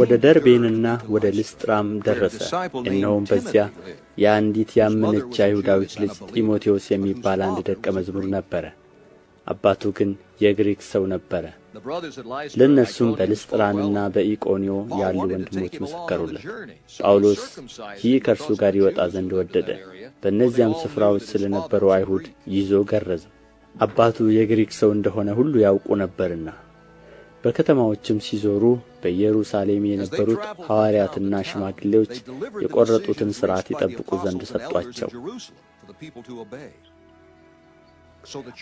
ወደ ደርቤንና ወደ ልስጥራም ደረሰ። እነሆም በዚያ የአንዲት ያመነች አይሁዳዊት ልጅ ጢሞቴዎስ የሚባል አንድ ደቀ መዝሙር ነበረ፣ አባቱ ግን የግሪክ ሰው ነበረ። ለእነርሱም በልስጥራንና በኢቆንዮን ያሉ ወንድሞች መሰከሩለት። ጳውሎስ ይህ ከእርሱ ጋር ይወጣ ዘንድ ወደደ። በእነዚያም ስፍራዎች ስለ ነበሩ አይሁድ ይዞ ገረዘው፣ አባቱ የግሪክ ሰው እንደሆነ ሁሉ ያውቁ ነበርና። በከተማዎችም ሲዞሩ በኢየሩሳሌም የነበሩት ሐዋርያትና ሽማግሌዎች የቆረጡትን ሥርዓት ይጠብቁ ዘንድ ሰጧቸው።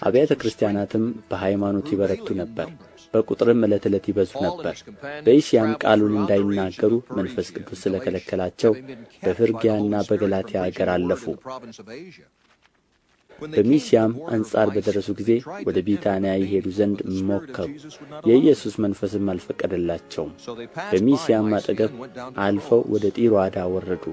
አብያተ ክርስቲያናትም በሃይማኖት ይበረቱ ነበር፣ በቁጥርም ዕለት ዕለት ይበዙ ነበር። በእስያም ቃሉን እንዳይናገሩ መንፈስ ቅዱስ ስለ ከለከላቸው በፍርግያና በገላትያ አገር አለፉ። በሚስያም አንጻር በደረሱ ጊዜ ወደ ቢታንያ ይሄዱ ዘንድ ሞከሩ፣ የኢየሱስ መንፈስም አልፈቀደላቸውም። በሚስያም አጠገብ አልፈው ወደ ጢሮአዳ ወረዱ።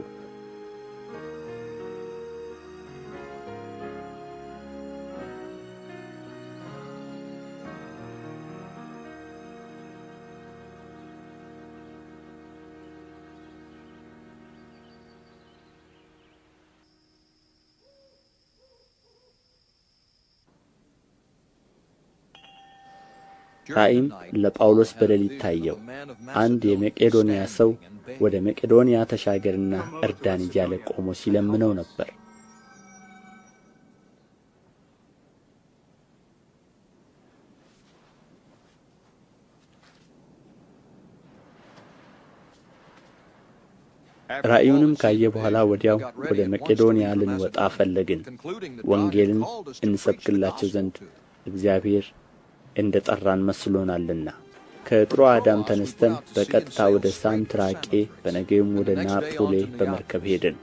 ራእይም ለጳውሎስ በሌሊት ታየው። አንድ የመቄዶንያ ሰው ወደ መቄዶንያ ተሻገርና እርዳን እያለ ቆሞ ሲለምነው ነበር። ራእዩንም ካየ በኋላ ወዲያው ወደ መቄዶንያ ልንወጣ ፈለግን። ወንጌልን እንሰብክላቸው ዘንድ እግዚአብሔር እንደ ጠራን መስሎናልና። ከጥሮአዳም ተነስተን በቀጥታ ወደ ሳንትራቄ፣ በነገውም ወደ ናጱሌ በመርከብ ሄድን።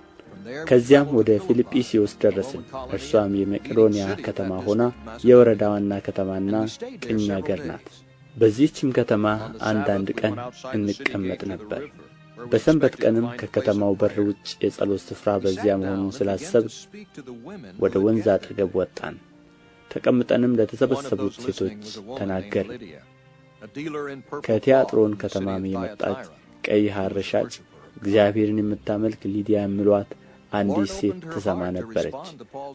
ከዚያም ወደ ፊልጵስዩስ ደረስን። እርሷም የመቄዶንያ ከተማ ሆና የወረዳ ዋና ከተማና ቅኝ አገር ናት። በዚህችም ከተማ አንዳንድ ቀን እንቀመጥ ነበር። በሰንበት ቀንም ከከተማው በር ውጭ የጸሎት ስፍራ በዚያ መሆኑን ስላሰብ ወደ ወንዝ አጠገብ ወጣን። ተቀምጠንም ለተሰበሰቡት ሴቶች ተናገርን። ከቲያጥሮን ከተማም የመጣች ቀይ ሐር ሻጭ እግዚአብሔርን የምታመልክ ሊዲያ የሚሏት አንዲት ሴት ትሰማ ነበረች።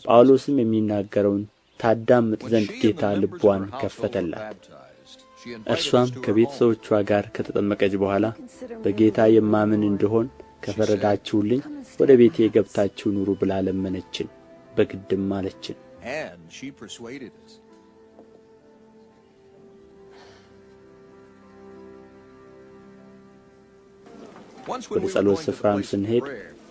ጳውሎስም የሚናገረውን ታዳምጥ ዘንድ ጌታ ልቧን ከፈተላት። እርሷም ከቤተ ሰዎቿ ጋር ከተጠመቀች በኋላ በጌታ የማምን እንድሆን ከፈረዳችሁልኝ ወደ ቤቴ ገብታችሁ ኑሩ ብላ ለመነችን፣ በግድም አለችን። ወደ ጸሎት ስፍራም ስንሄድ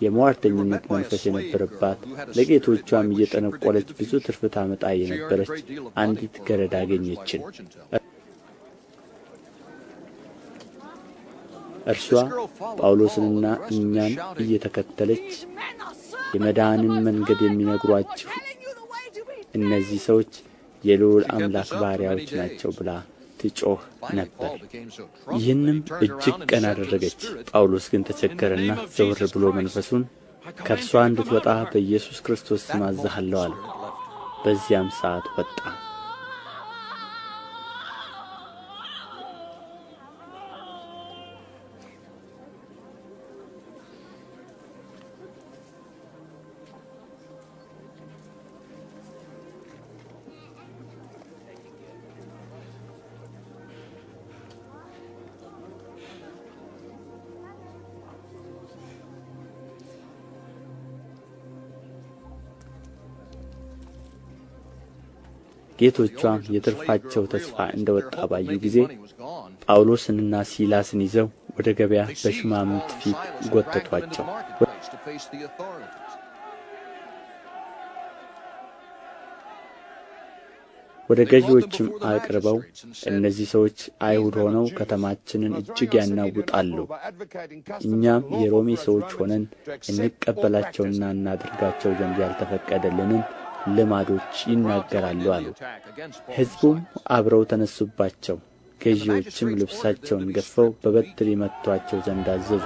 የሟርተኝነት መንፈስ የነበረባት ለጌቶቿም እየጠነቆለች ብዙ ትርፍ ታመጣ የነበረች አንዲት ገረድ አገኘችን። እርሷ ጳውሎስንና እኛን እየተከተለች የመዳንን መንገድ የሚነግሯችሁ እነዚህ ሰዎች የልዑል አምላክ ባሪያዎች ናቸው ብላ ትጮህ ነበር። ይህንም እጅግ ቀን አደረገች። ጳውሎስ ግን ተቸገረና ዘወር ብሎ መንፈሱን ከእርሷ እንድትወጣ በኢየሱስ ክርስቶስ ስም አዝሃለሁ አለ። በዚያም ሰዓት ወጣ። ጌቶቿም የትርፋቸው ተስፋ እንደ ወጣ ባዩ ጊዜ ጳውሎስንና ሲላስን ይዘው ወደ ገበያ በሹማምንት ፊት ጎተቷቸው። ወደ ገዢዎችም አቅርበው እነዚህ ሰዎች አይሁድ ሆነው ከተማችንን እጅግ ያናውጣሉ፣ እኛም የሮሜ ሰዎች ሆነን እንቀበላቸውና እናድርጋቸው ዘንድ ያልተፈቀደልንን ልማዶች ይናገራሉ አሉ። ሕዝቡም አብረው ተነሱባቸው። ገዢዎችም ልብሳቸውን ገፈው በበትር ይመቷቸው ዘንድ አዘዙ።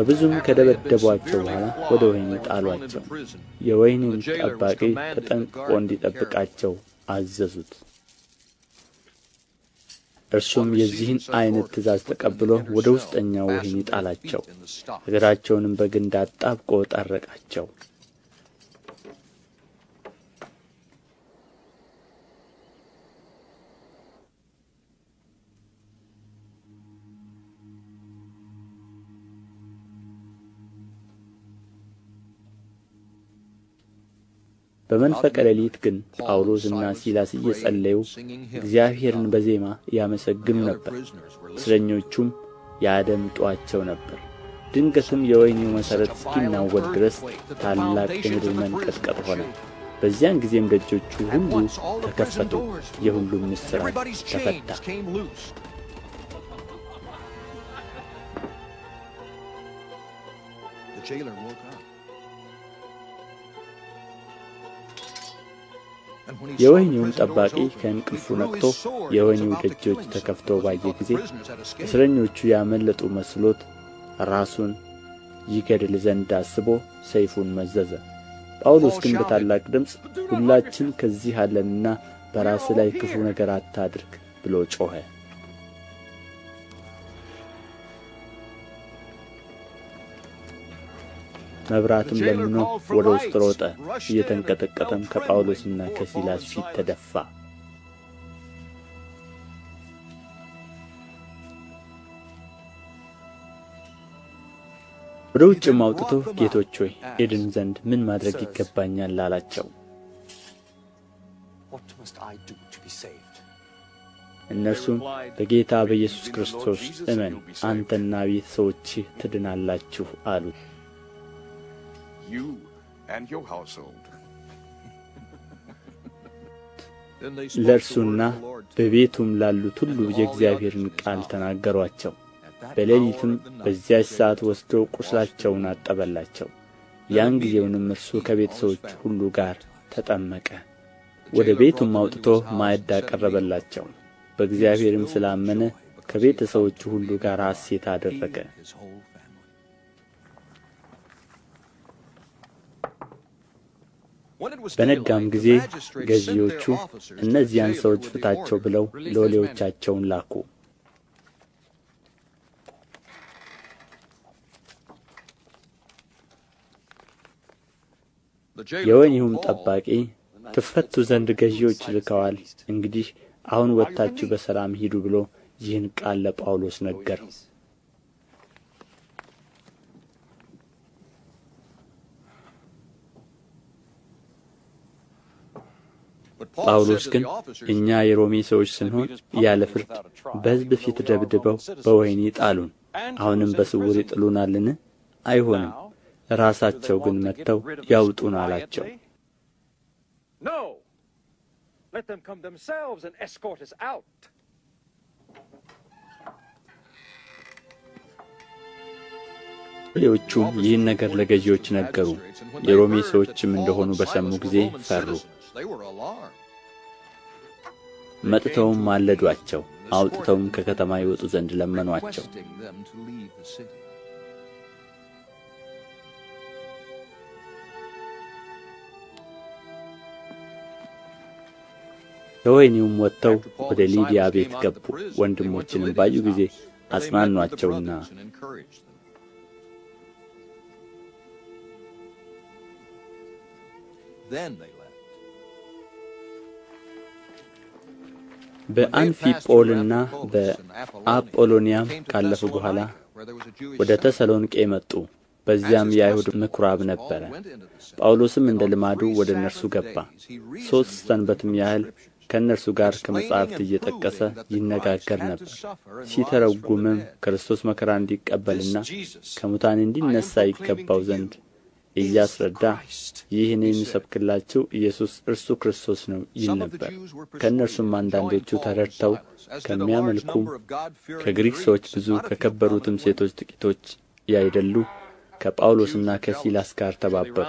በብዙም ከደበደቧቸው በኋላ ወደ ወህኒ ጣሏቸው። የወህኒው ጠባቂ ተጠንቅቆ እንዲጠብቃቸው አዘዙት። እርሱም የዚህን አይነት ትእዛዝ ተቀብሎ ወደ ውስጠኛው ወህኒ ጣላቸው፣ እግራቸውንም በግንድ አጣብቆ ጠረቃቸው። በመንፈቀ ሌሊት ግን ጳውሎስና ሲላስ እየጸለዩ እግዚአብሔርን በዜማ ያመሰግኑ ነበር፣ እስረኞቹም ያደምጧቸው ነበር። ድንገትም የወህኒው መሠረት እስኪናወጥ ድረስ ታላቅ የምድር መንቀጥቀጥ ሆነ። በዚያን ጊዜም ደጆቹ ሁሉ ተከፈቱ፣ የሁሉም እስራት ተፈታ። የወህኒውም ጠባቂ ከእንቅልፉ ነቅቶ የወህኒው ደጆች ተከፍተው ባየ ጊዜ እስረኞቹ ያመለጡ መስሎት ራሱን ይገድል ዘንድ አስቦ ሰይፉን መዘዘ። ጳውሎስ ግን በታላቅ ድምፅ ሁላችን ከዚህ አለንና በራስህ ላይ ክፉ ነገር አታድርግ ብሎ ጮኸ። መብራትም ለምኖ ወደ ውስጥ ሮጠ፣ እየተንቀጠቀጠም ከጳውሎስና ከሲላስ ፊት ተደፋ። ወደ ውጭም አውጥቶ ጌቶች ሆይ እድን ዘንድ ምን ማድረግ ይገባኛል አላቸው። እነርሱም በጌታ በኢየሱስ ክርስቶስ እመን፣ አንተና ቤተሰቦችህ ትድናላችሁ አሉት። ለእርሱና በቤቱም ላሉት ሁሉ የእግዚአብሔርን ቃል ተናገሯቸው። በሌሊትም በዚያች ሰዓት ወስዶ ቁስላቸውን አጠበላቸው። ያን ጊዜውንም እርሱ ከቤተሰቦች ሁሉ ጋር ተጠመቀ። ወደ ቤቱም አውጥቶ ማዕድ አቀረበላቸው። በእግዚአብሔርም ስላመነ ከቤተሰቦቹ ሁሉ ጋር ሐሴት አደረገ። በነጋም ጊዜ ገዢዎቹ እነዚያን ሰዎች ፍታቸው ብለው ሎሌዎቻቸውን ላኩ። የወህኒውም ጠባቂ ትፈቱ ዘንድ ገዢዎች ልከዋል፣ እንግዲህ አሁን ወጥታችሁ በሰላም ሂዱ ብሎ ይህን ቃል ለጳውሎስ ነገረው። ጳውሎስ ግን እኛ የሮሜ ሰዎች ስንሆን ያለ ፍርድ በሕዝብ ፊት ደብድበው በወህኒ ጣሉን፣ አሁንም በስውር ይጥሉናልን? አይሆንም፣ ራሳቸው ግን መጥተው ያውጡን አላቸው። ሌዎቹም ይህን ነገር ለገዢዎች ነገሩ። የሮሜ ሰዎችም እንደሆኑ በሰሙ ጊዜ ፈሩ። መጥተውም ማለዷቸው፣ አውጥተውም ከከተማ ይወጡ ዘንድ ለመኗቸው። ከወህኒውም ወጥተው ወደ ሊዲያ ቤት ገቡ። ወንድሞችንም ባዩ ጊዜ አጽናኗቸውና በአንፊጶልና በአጶሎንያም ካለፉ በኋላ ወደ ተሰሎንቄ መጡ። በዚያም የአይሁድ ምኵራብ ነበረ። ጳውሎስም እንደ ልማዱ ወደ እነርሱ ገባ። 3 ሰንበትም ያህል ከእነርሱ ጋር ከመጻሕፍት እየጠቀሰ ይነጋገር ነበር። ሲተረጉምም ክርስቶስ መከራ እንዲቀበልና ከሙታን እንዲነሣ ይገባው ዘንድ እያስረዳ ይህ እኔ የምሰብክላችሁ ኢየሱስ እርሱ ክርስቶስ ነው ይል ነበር። ከእነርሱም አንዳንዶቹ ተረድተው ከሚያመልኩም ከግሪክ ሰዎች ብዙ ከከበሩትም ሴቶች ጥቂቶች ያይደሉ ከጳውሎስና ከሲላስ ጋር ተባበሩ።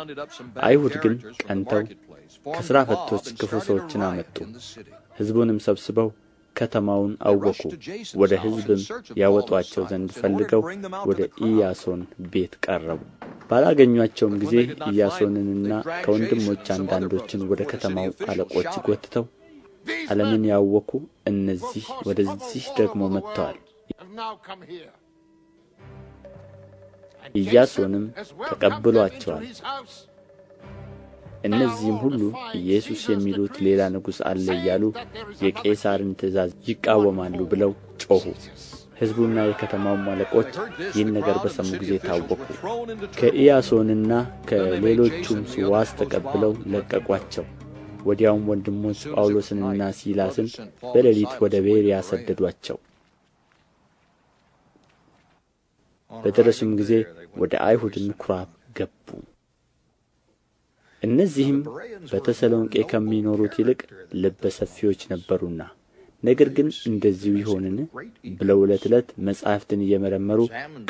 አይሁድ ግን ቀንተው ከሥራ ፈቶች ክፉ ሰዎችን አመጡ። ሕዝቡንም ሰብስበው ከተማውን አወቁ ወደ ሕዝብም ያወጧቸው ዘንድ ፈልገው ወደ ኢያሶን ቤት ቀረቡ ባላገኙአቸውም ጊዜ ኢያሶንንና ከወንድሞች አንዳንዶችን ወደ ከተማው አለቆች ጎትተው ዓለምን ያወቁ እነዚህ ወደዚህ ደግሞ መጥተዋል ኢያሶንም ተቀብሏቸዋል እነዚህም ሁሉ ኢየሱስ የሚሉት ሌላ ንጉሥ አለ እያሉ የቄሳርን ትእዛዝ ይቃወማሉ ብለው ጮኹ ሕዝቡና የከተማው አለቆች ይህን ነገር በሰሙ ጊዜ ታወኩ ከኢያሶንና ከሌሎቹም ዋስ ተቀብለው ለቀቋቸው ወዲያውም ወንድሞች ጳውሎስንና ሲላስን በሌሊት ወደ ቤርያ ሰደዷቸው በደረሱም ጊዜ ወደ አይሁድ ምኩራብ ገቡ እነዚህም በተሰሎንቄ ከሚኖሩት ይልቅ ልበ ሰፊዎች ነበሩና ነገር ግን እንደዚሁ ይሆንን ብለው ዕለት ዕለት መጻሕፍትን እየመረመሩ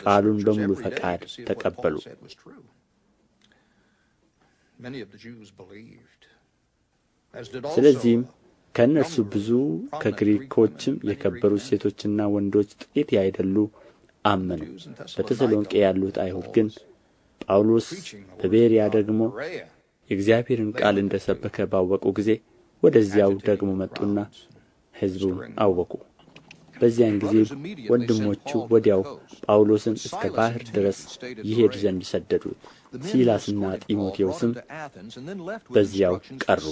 ቃሉን በሙሉ ፈቃድ ተቀበሉ ስለዚህም ከእነርሱ ብዙ ከግሪኮችም የከበሩ ሴቶችና ወንዶች ጥቂት ያይደሉ አመኑ በተሰሎንቄ ያሉት አይሁድ ግን ጳውሎስ በቤርያ ደግሞ የእግዚአብሔርን ቃል እንደሰበከ ባወቁ ጊዜ ወደዚያው ደግሞ መጡና ሕዝቡን አወኩ በዚያን ጊዜ ወንድሞቹ ወዲያው ጳውሎስን እስከ ባሕር ድረስ ይሄድ ዘንድ ሰደዱት ሲላስና ጢሞቴዎስም በዚያው ቀሩ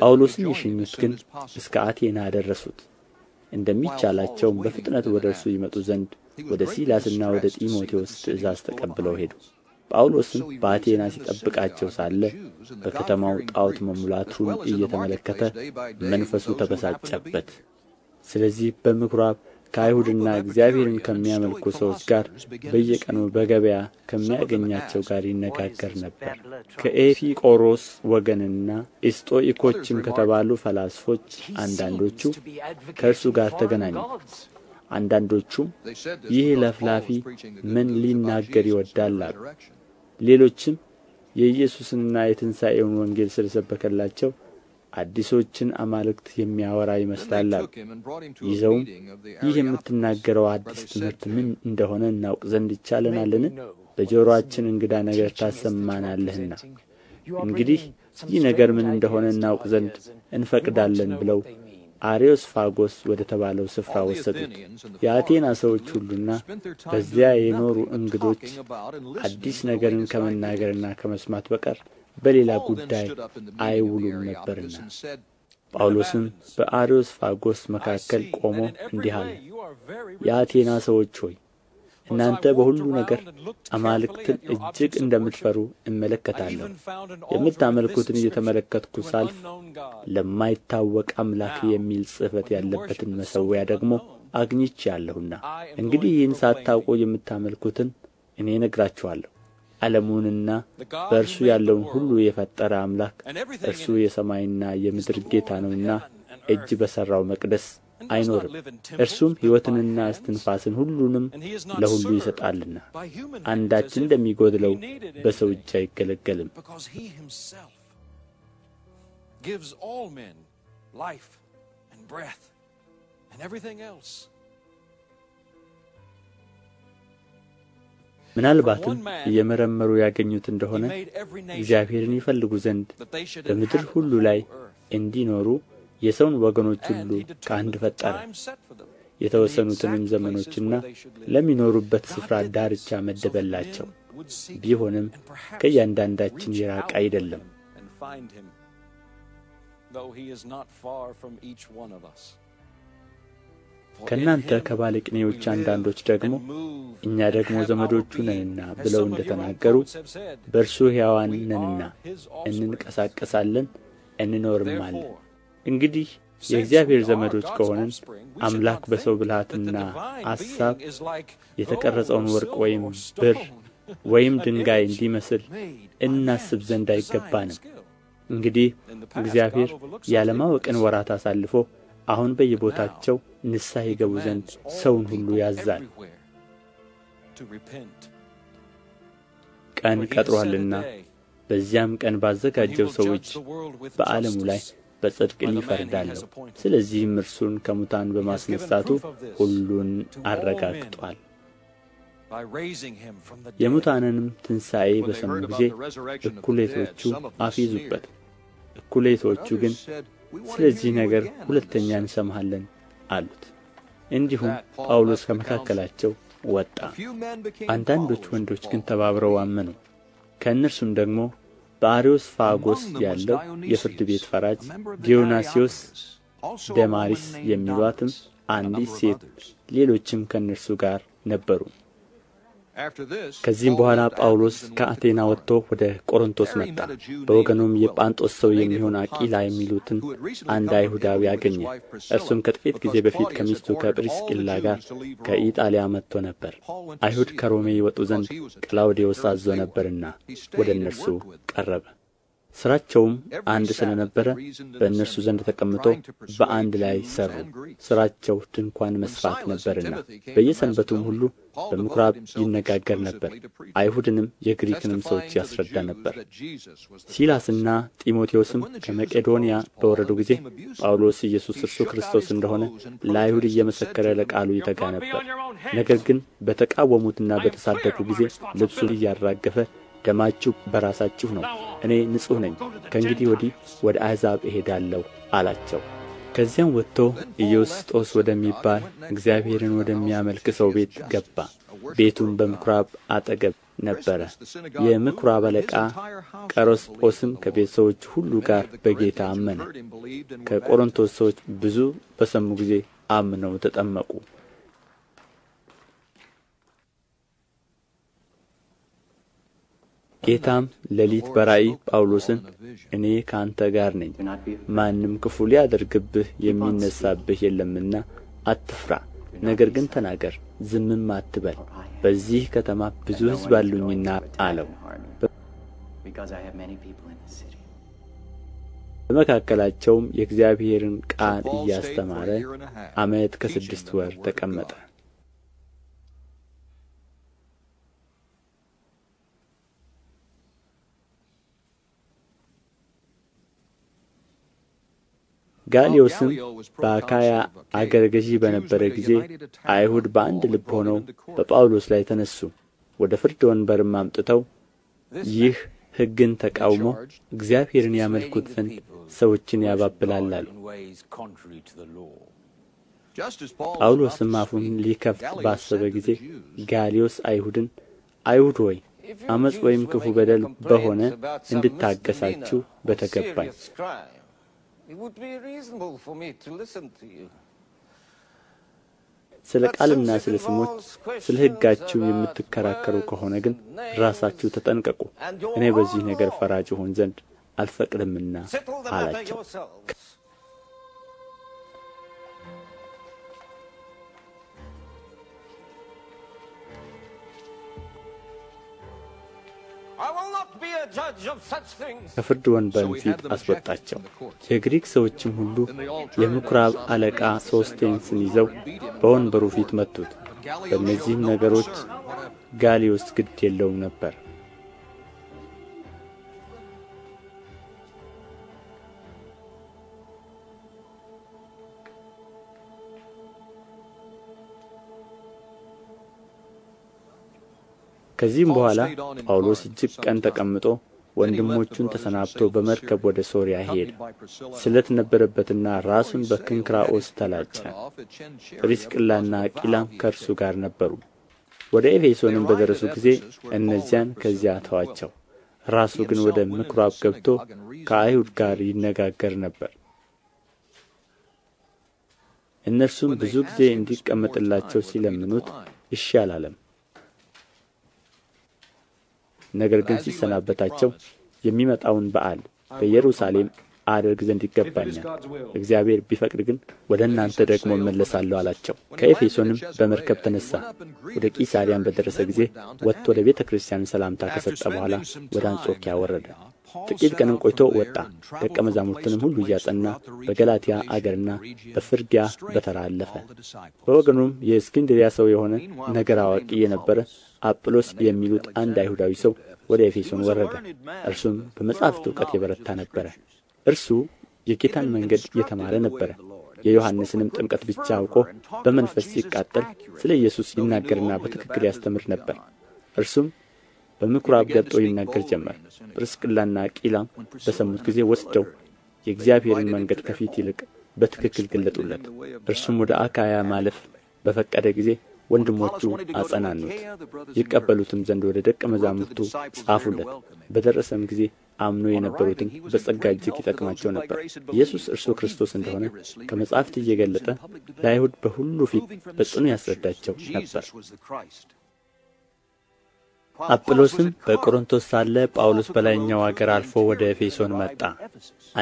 ጳውሎስን የሸኙት ግን እስከ አቴና አደረሱት እንደሚቻላቸውም በፍጥነት ወደ እርሱ ይመጡ ዘንድ ወደ ሲላስና ወደ ጢሞቴዎስ ትእዛዝ ተቀብለው ሄዱ ጳውሎስም በአቴና ሲጠብቃቸው ሳለ በከተማው ጣዖት መሙላቱን እየተመለከተ መንፈሱ ተበሳጨበት ስለዚህ በምኵራብ ከአይሁድና እግዚአብሔርን ከሚያመልኩ ሰዎች ጋር በየቀኑ በገበያ ከሚያገኛቸው ጋር ይነጋገር ነበር ከኤፊቆሮስ ወገንና ኢስጦኢኮችም ከተባሉ ፈላስፎች አንዳንዶቹ ከእርሱ ጋር ተገናኙ አንዳንዶቹም ይህ ለፍላፊ ምን ሊናገር ይወዳል አሉ ሌሎችም የኢየሱስንና የትንሣኤውን ወንጌል ስለ ሰበከላቸው አዲሶችን አማልክት የሚያወራ ይመስላል አሉ ይዘውም ይህ የምትናገረው አዲስ ትምህርት ምን እንደሆነ እናውቅ ዘንድ ይቻለናልን በጆሮአችን እንግዳ ነገር ታሰማናለህና እንግዲህ ይህ ነገር ምን እንደሆነ እናውቅ ዘንድ እንፈቅዳለን ብለው አርዮስፋጎስ ወደ ተባለው ስፍራ ወሰዱት የአቴና ሰዎች ሁሉና በዚያ የኖሩ እንግዶች አዲስ ነገርን ከመናገርና ከመስማት በቀር በሌላ ጉዳይ አይውሉም ነበርና ጳውሎስም በአርዮስፋጎስ መካከል ቆሞ እንዲህ አለ የአቴና ሰዎች ሆይ እናንተ በሁሉ ነገር አማልክትን እጅግ እንደምትፈሩ እመለከታለሁ የምታመልኩትን እየተመለከትኩ ሳልፍ ለማይታወቅ አምላክ የሚል ጽሕፈት ያለበትን መሠዊያ ደግሞ አግኝቼአለሁና እንግዲህ ይህን ሳታውቁ የምታመልኩትን እኔ እነግራችኋለሁ ዓለሙንና በእርሱ ያለውን ሁሉ የፈጠረ አምላክ እርሱ የሰማይና የምድር ጌታ ነውና እጅ በሠራው መቅደስ አይኖርም እርሱም ሕይወትንና እስትንፋስን ሁሉንም ለሁሉ ይሰጣልና አንዳች እንደሚጎድለው በሰው እጅ አይገለገልም ምናልባትም እየመረመሩ ያገኙት እንደሆነ እግዚአብሔርን ይፈልጉ ዘንድ በምድር ሁሉ ላይ እንዲኖሩ የሰውን ወገኖች ሁሉ ከአንድ ፈጠረ የተወሰኑትንም ዘመኖችና ለሚኖሩበት ስፍራ ዳርቻ መደበላቸው ቢሆንም ከእያንዳንዳችን የራቀ አይደለም ከእናንተ ከባለቅኔዎች አንዳንዶች ደግሞ እኛ ደግሞ ዘመዶቹ ነንና ብለው እንደተናገሩ በእርሱ ሕያዋን ነንና እንንቀሳቀሳለን እንኖርማለን እንግዲህ የእግዚአብሔር ዘመዶች ከሆንን አምላክ በሰው ብልሃትና አሳብ የተቀረጸውን ወርቅ ወይም ብር ወይም ድንጋይ እንዲመስል እናስብ ዘንድ አይገባንም እንግዲህ እግዚአብሔር ያለማወቅን ወራት አሳልፎ አሁን በየቦታቸው ንስሐ ይገቡ ዘንድ ሰውን ሁሉ ያዛል ቀን ቀጥሮአልና በዚያም ቀን ባዘጋጀው ሰው እጅ በዓለሙ ላይ በጽድቅ ሊፈርዳል። ስለዚህም እርሱን ከሙታን በማስነሳቱ ሁሉን አረጋግጧል። የሙታንንም ትንሣኤ በሰሙ ጊዜ እኩሌቶቹ አፌዙበት፣ እኩሌቶቹ ግን ስለዚህ ነገር ሁለተኛ እንሰማሃለን አሉት። እንዲሁም ጳውሎስ ከመካከላቸው ወጣ። አንዳንዶች ወንዶች ግን ተባብረው አመኑ። ከእነርሱም ደግሞ በአርዮስፋጎስ ያለው የፍርድ ቤት ፈራጅ ዲዮናስዮስ፣ ደማሪስ የሚሏትም አንዲት ሴት፣ ሌሎችም ከእነርሱ ጋር ነበሩ። ከዚህም በኋላ ጳውሎስ ከአቴና ወጥቶ ወደ ቆሮንቶስ መጣ። በወገኑም የጳንጦስ ሰው የሚሆን አቂላ የሚሉትን አንድ አይሁዳዊ አገኘ። እርሱም ከጥቂት ጊዜ በፊት ከሚስቱ ከጵርስቅላ ጋር ከኢጣሊያ መጥቶ ነበር። አይሁድ ከሮሜ ይወጡ ዘንድ ቅላውዴዎስ አዞ ነበርና ወደ እነርሱ ቀረበ። ሥራቸውም አንድ ስለ ነበረ በእነርሱ ዘንድ ተቀምጦ በአንድ ላይ ሠሩ። ሥራቸው ድንኳን መስፋት ነበርና በየሰንበቱም ሁሉ በምኵራብ ይነጋገር ነበር፣ አይሁድንም የግሪክንም ሰዎች ያስረዳ ነበር። ሲላስና ጢሞቴዎስም ከመቄዶንያ በወረዱ ጊዜ ጳውሎስ ኢየሱስ እርሱ ክርስቶስ እንደሆነ ለአይሁድ እየመሰከረ ለቃሉ ይተጋ ነበር። ነገር ግን በተቃወሙትና በተሳደቡ ጊዜ ልብሱን እያራገፈ ደማችሁ በራሳችሁ ነው፣ እኔ ንጹሕ ነኝ፣ ከእንግዲህ ወዲህ ወደ አሕዛብ እሄዳለሁ አላቸው። ከዚያም ወጥቶ ኢዮስጦስ ወደሚባል እግዚአብሔርን ወደሚያመልክ ሰው ቤት ገባ። ቤቱም በምኵራብ አጠገብ ነበረ። የምኵራብ አለቃ ቀርስጶስም ከቤተ ሰዎች ሁሉ ጋር በጌታ አመነ። ከቆሮንቶስ ሰዎች ብዙ በሰሙ ጊዜ አምነው ተጠመቁ። ጌታም ሌሊት በራእይ ጳውሎስን እኔ ከአንተ ጋር ነኝ፣ ማንም ክፉ ሊያደርግብህ የሚነሳብህ የለምና አትፍራ፣ ነገር ግን ተናገር፣ ዝምም አትበል፣ በዚህ ከተማ ብዙ ሕዝብ አሉኝና አለው። በመካከላቸውም የእግዚአብሔርን ቃል እያስተማረ 1 ዓመት ከ6 ወር ተቀመጠ። ጋልዮስም በአካያ አገረ ገዢ በነበረ ጊዜ አይሁድ በአንድ ልብ ሆነው በጳውሎስ ላይ ተነሱ። ወደ ፍርድ ወንበርም አምጥተው ይህ ሕግን ተቃውሞ እግዚአብሔርን ያመልኩት ዘንድ ሰዎችን ያባብላል አሉ። ጳውሎስም አፉን ሊከፍት ባሰበ ጊዜ ጋልዮስ አይሁድን አይሁድ ሆይ ዓመፅ ወይም ክፉ በደል በሆነ እንድታገሳችሁ በተገባኝ ስለ ቃልና ስለ ስሞች ስለ ሕጋችሁ የምትከራከሩ ከሆነ ግን ራሳችሁ ተጠንቀቁ፣ እኔ በዚህ ነገር ፈራጅ ሆን ዘንድ አልፈቅድምና አላቸው። ከፍርድ ወንበርም ፊት አስወጣቸው። የግሪክ ሰዎችም ሁሉ የምኵራብ አለቃ ሶስቴንስን ይዘው በወንበሩ ፊት መቱት። በእነዚህም ነገሮች ጋልዮስ ግድ የለውም ነበር። ከዚህም በኋላ ጳውሎስ እጅግ ቀን ተቀምጦ ወንድሞቹን ተሰናብቶ በመርከብ ወደ ሶርያ ሄደ። ስለት ነበረበትና ራሱን በክንክራኦስ ተላጨ። ጵርስቅላና አቂላም ከእርሱ ጋር ነበሩ። ወደ ኤፌሶንም በደረሱ ጊዜ እነዚያን ከዚያ ተዋቸው። ራሱ ግን ወደ ምኵራብ ገብቶ ከአይሁድ ጋር ይነጋገር ነበር። እነርሱም ብዙ ጊዜ እንዲቀመጥላቸው ሲለምኑት እሺ አላለም። ነገር ግን ሲሰናበታቸው የሚመጣውን በዓል በኢየሩሳሌም አደርግ ዘንድ ይገባኛል፣ እግዚአብሔር ቢፈቅድ ግን ወደ እናንተ ደግሞ እመለሳለሁ አላቸው። ከኤፌሶንም በመርከብ ተነሣ። ወደ ቂሳርያም በደረሰ ጊዜ ወጥቶ ወደ ቤተ ክርስቲያን ሰላምታ ከሰጠ በኋላ ወደ አንጾኪያ ወረደ። ጥቂት ቀንም ቆይቶ ወጣ። ደቀ መዛሙርትንም ሁሉ እያጸና በገላትያ አገርና በፍርግያ በተራ አለፈ። በወገኑም የእስክንድርያ ሰው የሆነ ነገር አዋቂ የነበረ አጵሎስ የሚሉት አንድ አይሁዳዊ ሰው ወደ ኤፌሶን ወረደ። እርሱም በመጻሕፍት እውቀት የበረታ ነበረ። እርሱ የጌታን መንገድ የተማረ ነበረ። የዮሐንስንም ጥምቀት ብቻ አውቆ በመንፈስ ሲቃጠል ስለ ኢየሱስ ይናገርና በትክክል ያስተምር ነበር። እርሱም በምኵራብ ገብቶ ይናገር ጀመር። ጵርስቅላና አቂላም በሰሙት ጊዜ ወስደው የእግዚአብሔርን መንገድ ከፊት ይልቅ በትክክል ገለጡለት። እርሱም ወደ አካያ ማለፍ በፈቀደ ጊዜ ወንድሞቹ አጸናኑት፣ ይቀበሉትም ዘንድ ወደ ደቀ መዛሙርቱ ጻፉለት። በደረሰም ጊዜ አምኖ የነበሩትን በጸጋ እጅግ ይጠቅማቸው ነበር። ኢየሱስ እርሱ ክርስቶስ እንደሆነ ከመጻሕፍት እየገለጠ ለአይሁድ በሁሉ ፊት በጽኑ ያስረዳቸው ነበር። አጵሎስም በቆሮንቶስ ሳለ ጳውሎስ በላይኛው አገር አልፎ ወደ ኤፌሶን መጣ።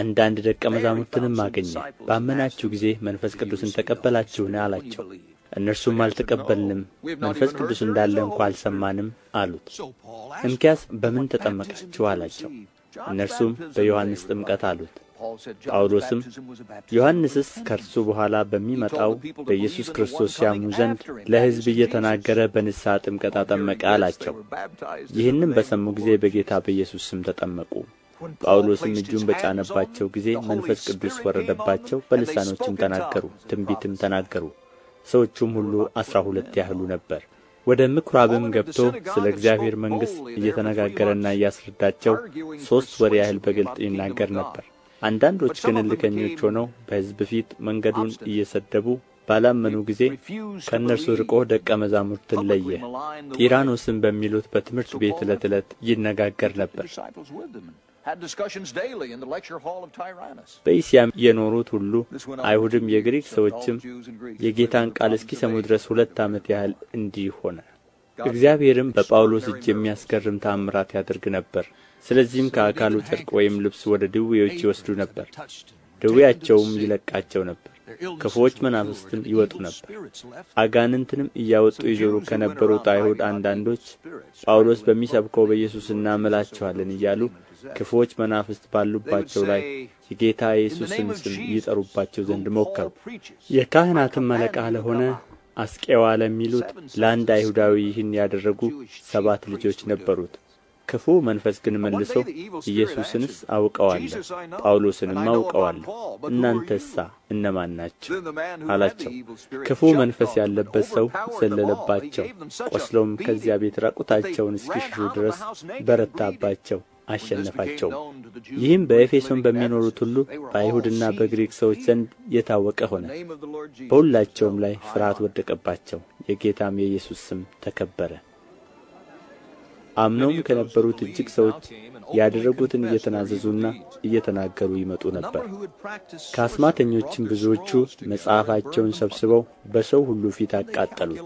አንዳንድ ደቀ መዛሙርትንም አገኘ። ባመናችሁ ጊዜ መንፈስ ቅዱስን ተቀበላችሁን አላቸው። እነርሱም አልተቀበልንም፣ መንፈስ ቅዱስ እንዳለ እንኳ አልሰማንም አሉት። እንኪያስ በምን ተጠመቃችሁ አላቸው። እነርሱም በዮሐንስ ጥምቀት አሉት። ጳውሎስም ዮሐንስስ ከእርሱ በኋላ በሚመጣው በኢየሱስ ክርስቶስ ያምኑ ዘንድ ለሕዝብ እየተናገረ በንስሐ ጥምቀት አጠመቀ አላቸው። ይህንም በሰሙ ጊዜ በጌታ በኢየሱስ ስም ተጠመቁ። ጳውሎስም እጁን በጫነባቸው ጊዜ መንፈስ ቅዱስ ወረደባቸው፣ በልሳኖችም ተናገሩ፣ ትንቢትም ተናገሩ። ሰዎቹም ሁሉ 12 ያህሉ ነበር። ወደ ምኵራብም ገብቶ ስለ እግዚአብሔር መንግሥት እየተነጋገረና እያስረዳቸው 3 ወር ያህል በግልጥ ይናገር ነበር። አንዳንዶች ግን እልከኞች ሆነው በሕዝብ ፊት መንገዱን እየሰደቡ ባላመኑ ጊዜ ከእነርሱ ርቆ ደቀ መዛሙርትን ለየ። ጢራኖስም በሚሉት በትምህርት ቤት ዕለት ዕለት ይነጋገር ነበር። በእስያም የኖሩት ሁሉ አይሁድም የግሪክ ሰዎችም የጌታን ቃል እስኪሰሙ ድረስ 2 ዓመት ያህል እንዲህ ሆነ። እግዚአብሔርም በጳውሎስ እጅ የሚያስገርም ተአምራት ያደርግ ነበር። ስለዚህም ከአካሉ ጨርቅ ወይም ልብስ ወደ ድዌዎች ይወስዱ ነበር፣ ድዌያቸውም ይለቃቸው ነበር። ክፉዎች መናፍስትም ይወጡ ነበር። አጋንንትንም እያወጡ ይዞሩ ከነበሩት አይሁድ አንዳንዶች ጳውሎስ በሚሰብከው በኢየሱስ እናምላችኋለን እያሉ ክፉዎች መናፍስት ባሉባቸው ላይ የጌታ ኢየሱስን ስም ይጠሩባቸው ዘንድ ሞከሩ። የካህናትም አለቃ ለሆነ አስቄዋ ለሚሉት ለአንድ አይሁዳዊ ይህን ያደረጉ 7 ልጆች ነበሩት። ክፉ መንፈስ ግን መልሶ ኢየሱስንስ አውቀዋለሁ፣ ጳውሎስንም አውቀዋለሁ፣ እናንተሳ እነማን ናችሁ አላቸው። ክፉ መንፈስ ያለበት ሰው ዘለለባቸው፣ ቆስለውም ከዚያ ቤት ራቁታቸውን እስኪሽሹ ድረስ በረታባቸው፣ አሸነፋቸው። ይህም በኤፌሶን በሚኖሩት ሁሉ በአይሁድና በግሪክ ሰዎች ዘንድ የታወቀ ሆነ። በሁላቸውም ላይ ፍርሃት ወደቀባቸው፣ የጌታም የኢየሱስ ስም ተከበረ። አምነውም ከነበሩት እጅግ ሰዎች ያደረጉትን እየተናዘዙና እየተናገሩ ይመጡ ነበር። ከአስማተኞችም ብዙዎቹ መጽሐፋቸውን ሰብስበው በሰው ሁሉ ፊት አቃጠሉት።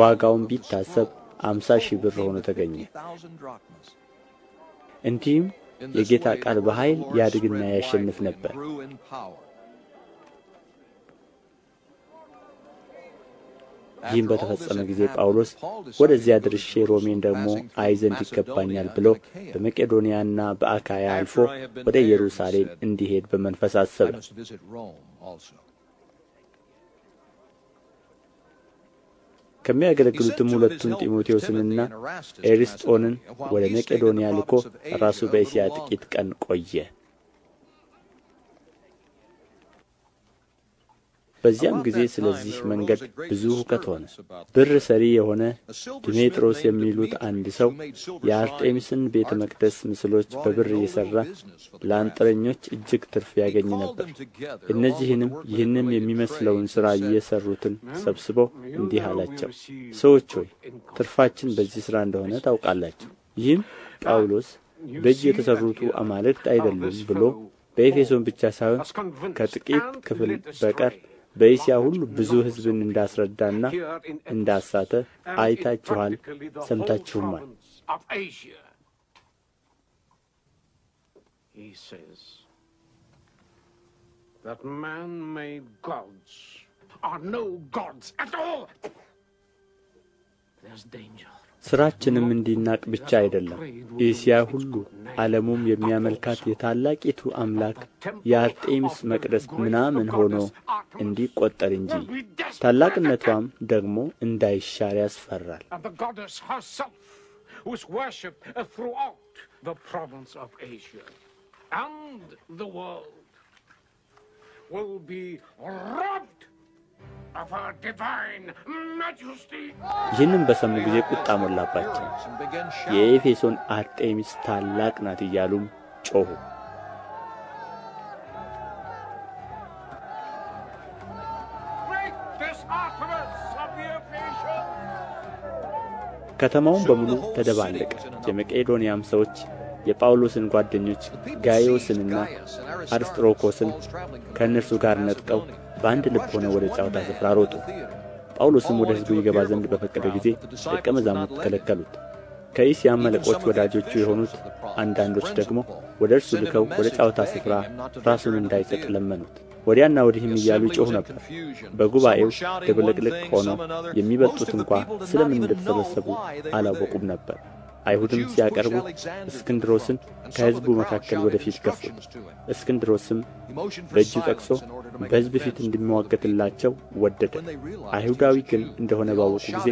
ዋጋውን ቢታሰብ 50,000 ብር ሆኖ ተገኘ። እንዲህም የጌታ ቃል በኃይል ያድግና ያሸንፍ ነበር። ይህም በተፈጸመ ጊዜ ጳውሎስ ወደዚያ ደርሼ ሮሜን ደግሞ አይ ዘንድ ይገባኛል ብሎ በመቄዶንያና በአካያ አልፎ ወደ ኢየሩሳሌም እንዲሄድ በመንፈስ አሰበ። ከሚያገለግሉትም 2ቱን ጢሞቴዎስንና ኤርስጦንን ወደ መቄዶንያ ልኮ ራሱ በእስያ ጥቂት ቀን ቆየ። በዚያም ጊዜ ስለዚህ መንገድ ብዙ ሁከት ሆነ። ብር ሰሪ የሆነ ዲሜጥሮስ የሚሉት አንድ ሰው የአርጤምስን ቤተ መቅደስ ምስሎች በብር እየሠራ ለአንጥረኞች እጅግ ትርፍ ያገኝ ነበር። እነዚህንም ይህንም የሚመስለውን ሥራ እየሠሩትን ሰብስበው እንዲህ አላቸው፣ ሰዎች ሆይ ትርፋችን በዚህ ሥራ እንደሆነ ታውቃላችሁ። ይህም ጳውሎስ በእጅ የተሠሩቱ አማልክት አይደሉም ብሎ በኤፌሶን ብቻ ሳይሆን ከጥቂት ክፍል በቀር በእስያ ሁሉ ብዙ ሕዝብን እንዳስረዳና እንዳሳተ አይታችኋል፣ ሰምታችሁማል። ሥራችንም እንዲናቅ ብቻ አይደለም፣ እስያ ሁሉ ዓለሙም የሚያመልካት የታላቂቱ አምላክ የአርጤምስ መቅደስ ምናምን ሆኖ እንዲቆጠር እንጂ ታላቅነቷም ደግሞ እንዳይሻር ያስፈራል። will be robbed of our divine majesty. ይህንን በሰሙ ጊዜ ቁጣ ሞላባቸው። የኤፌሶን አርጤሚስ ታላቅ ናት እያሉም ጮኹ። ከተማውን በሙሉ ተደባለቀ። የመቄዶንያም ሰዎች የጳውሎስን ጓደኞች ጋይዮስንና አርስጥሮኮስን ከእነርሱ ጋር ነጥቀው በአንድ ልብ ሆነው ወደ ጨዋታ ስፍራ ሮጡ። ጳውሎስም ወደ ሕዝቡ ይገባ ዘንድ በፈቀደ ጊዜ ደቀ መዛሙርት ከለከሉት። ከእስያም አለቆች ወዳጆቹ የሆኑት አንዳንዶች ደግሞ ወደ እርሱ ልከው ወደ ጨዋታ ስፍራ ራሱን እንዳይሰጥ ለመኑት። ወዲያና ወዲህም እያሉ ይጮኹ ነበር። በጉባኤው ድብልቅልቅ ሆኖ የሚበልጡት እንኳ ስለምን እንደተሰበሰቡ አላወቁም ነበር። አይሁድም ሲያቀርቡ እስክንድሮስን ከሕዝቡ መካከል ወደፊት ገፉት። እስክንድሮስም በእጁ ጠቅሶ በሕዝብ ፊት እንዲሟገትላቸው ወደደ። አይሁዳዊ ግን እንደሆነ ባወቁ ጊዜ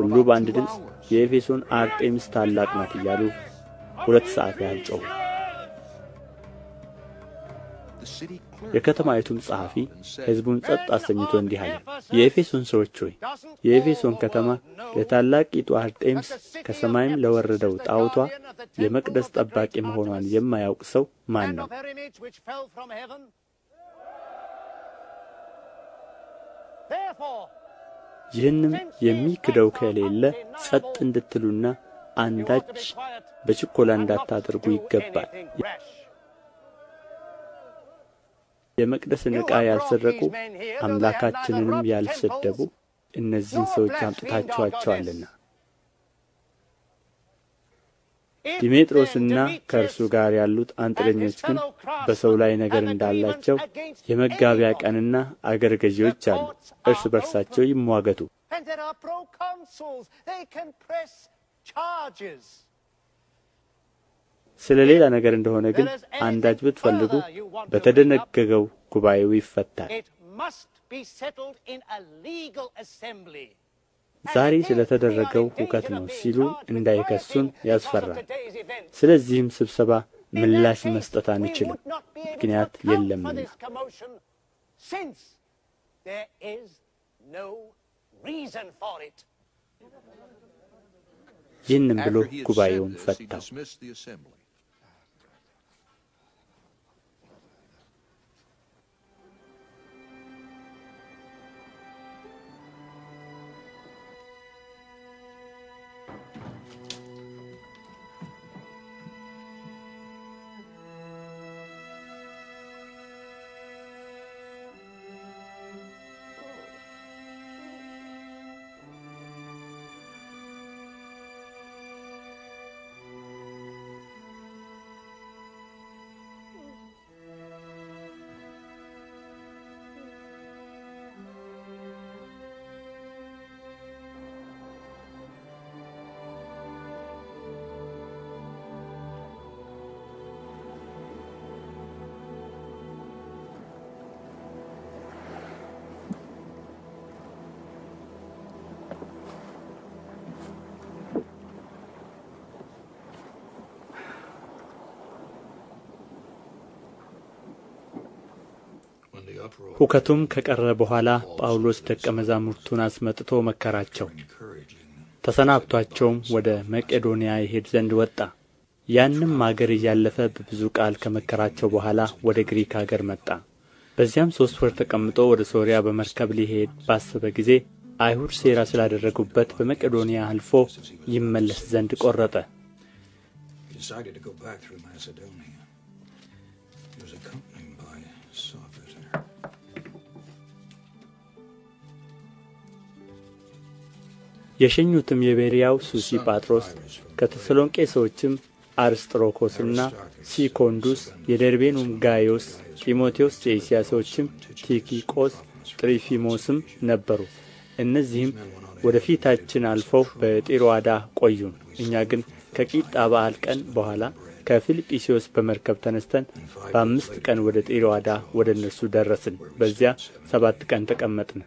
ሁሉ በአንድ ድምፅ የኤፌሶን አርጤምስ ታላቅ ናት እያሉ 2 ሰዓት ያህል ጮኹ። የከተማይቱም ጸሐፊ ሕዝቡን ጸጥ አሰኝቶ እንዲህ አለ። የኤፌሶን ሰዎች ሆይ፣ የኤፌሶን ከተማ ለታላቂቱ አርጤምስ ከሰማይም ለወረደው ጣዖቷ የመቅደስ ጠባቂ መሆኗን የማያውቅ ሰው ማን ነው? ይህንም የሚክደው ከሌለ ጸጥ እንድትሉና አንዳች በችኮላ እንዳታደርጉ ይገባል። የመቅደስን ዕቃ ያልሰረቁ አምላካችንንም ያልሰደቡ እነዚህን ሰዎች አምጥታችኋቸዋልና። ዲሜጥሮስና ከእርሱ ጋር ያሉት አንጥረኞች ግን በሰው ላይ ነገር እንዳላቸው የመጋቢያ ቀንና አገር ገዢዎች አሉ። እርስ በርሳቸው ይሟገቱ። ስለ ሌላ ነገር እንደሆነ ግን አንዳች ብትፈልጉ በተደነገገው ጉባኤው ይፈታል። ዛሬ ስለተደረገው ሁከት ነው ሲሉ እንዳይከሱን ያስፈራል። ስለዚህም ስብሰባ ምላሽ መስጠት አንችልም፣ ምክንያት የለምና። ይህንም ብሎ ጉባኤውን ፈታው። ሁከቱም ከቀረ በኋላ ጳውሎስ ደቀ መዛሙርቱን አስመጥቶ መከራቸው፣ ተሰናብቷቸውም ወደ መቄዶንያ ይሄድ ዘንድ ወጣ። ያንም አገር እያለፈ በብዙ ቃል ከመከራቸው በኋላ ወደ ግሪክ አገር መጣ። በዚያም 3 ወር ተቀምጦ ወደ ሶርያ በመርከብ ሊሄድ ባሰበ ጊዜ አይሁድ ሴራ ስላደረጉበት በመቄዶንያ አልፎ ይመለስ ዘንድ ቆረጠ። የሸኙትም የቤርያው ሱሲጳጥሮስ ከተሰሎንቄ ሰዎችም አርስጥሮኮስና ሲኮንዱስ፣ የደርቤኑም ጋይዮስ፣ ጢሞቴዎስ የእስያ ሰዎችም ቲኪቆስ፣ ጥሪፊሞስም ነበሩ። እነዚህም ወደ ፊታችን አልፈው በጢሮአዳ ቆዩን። እኛ ግን ከቂጣ በዓል ቀን በኋላ ከፊልጵስዮስ በመርከብ ተነስተን በ5 ቀን ወደ ጢሮአዳ ወደ እነርሱ ደረስን። በዚያ 7 ቀን ተቀመጥን።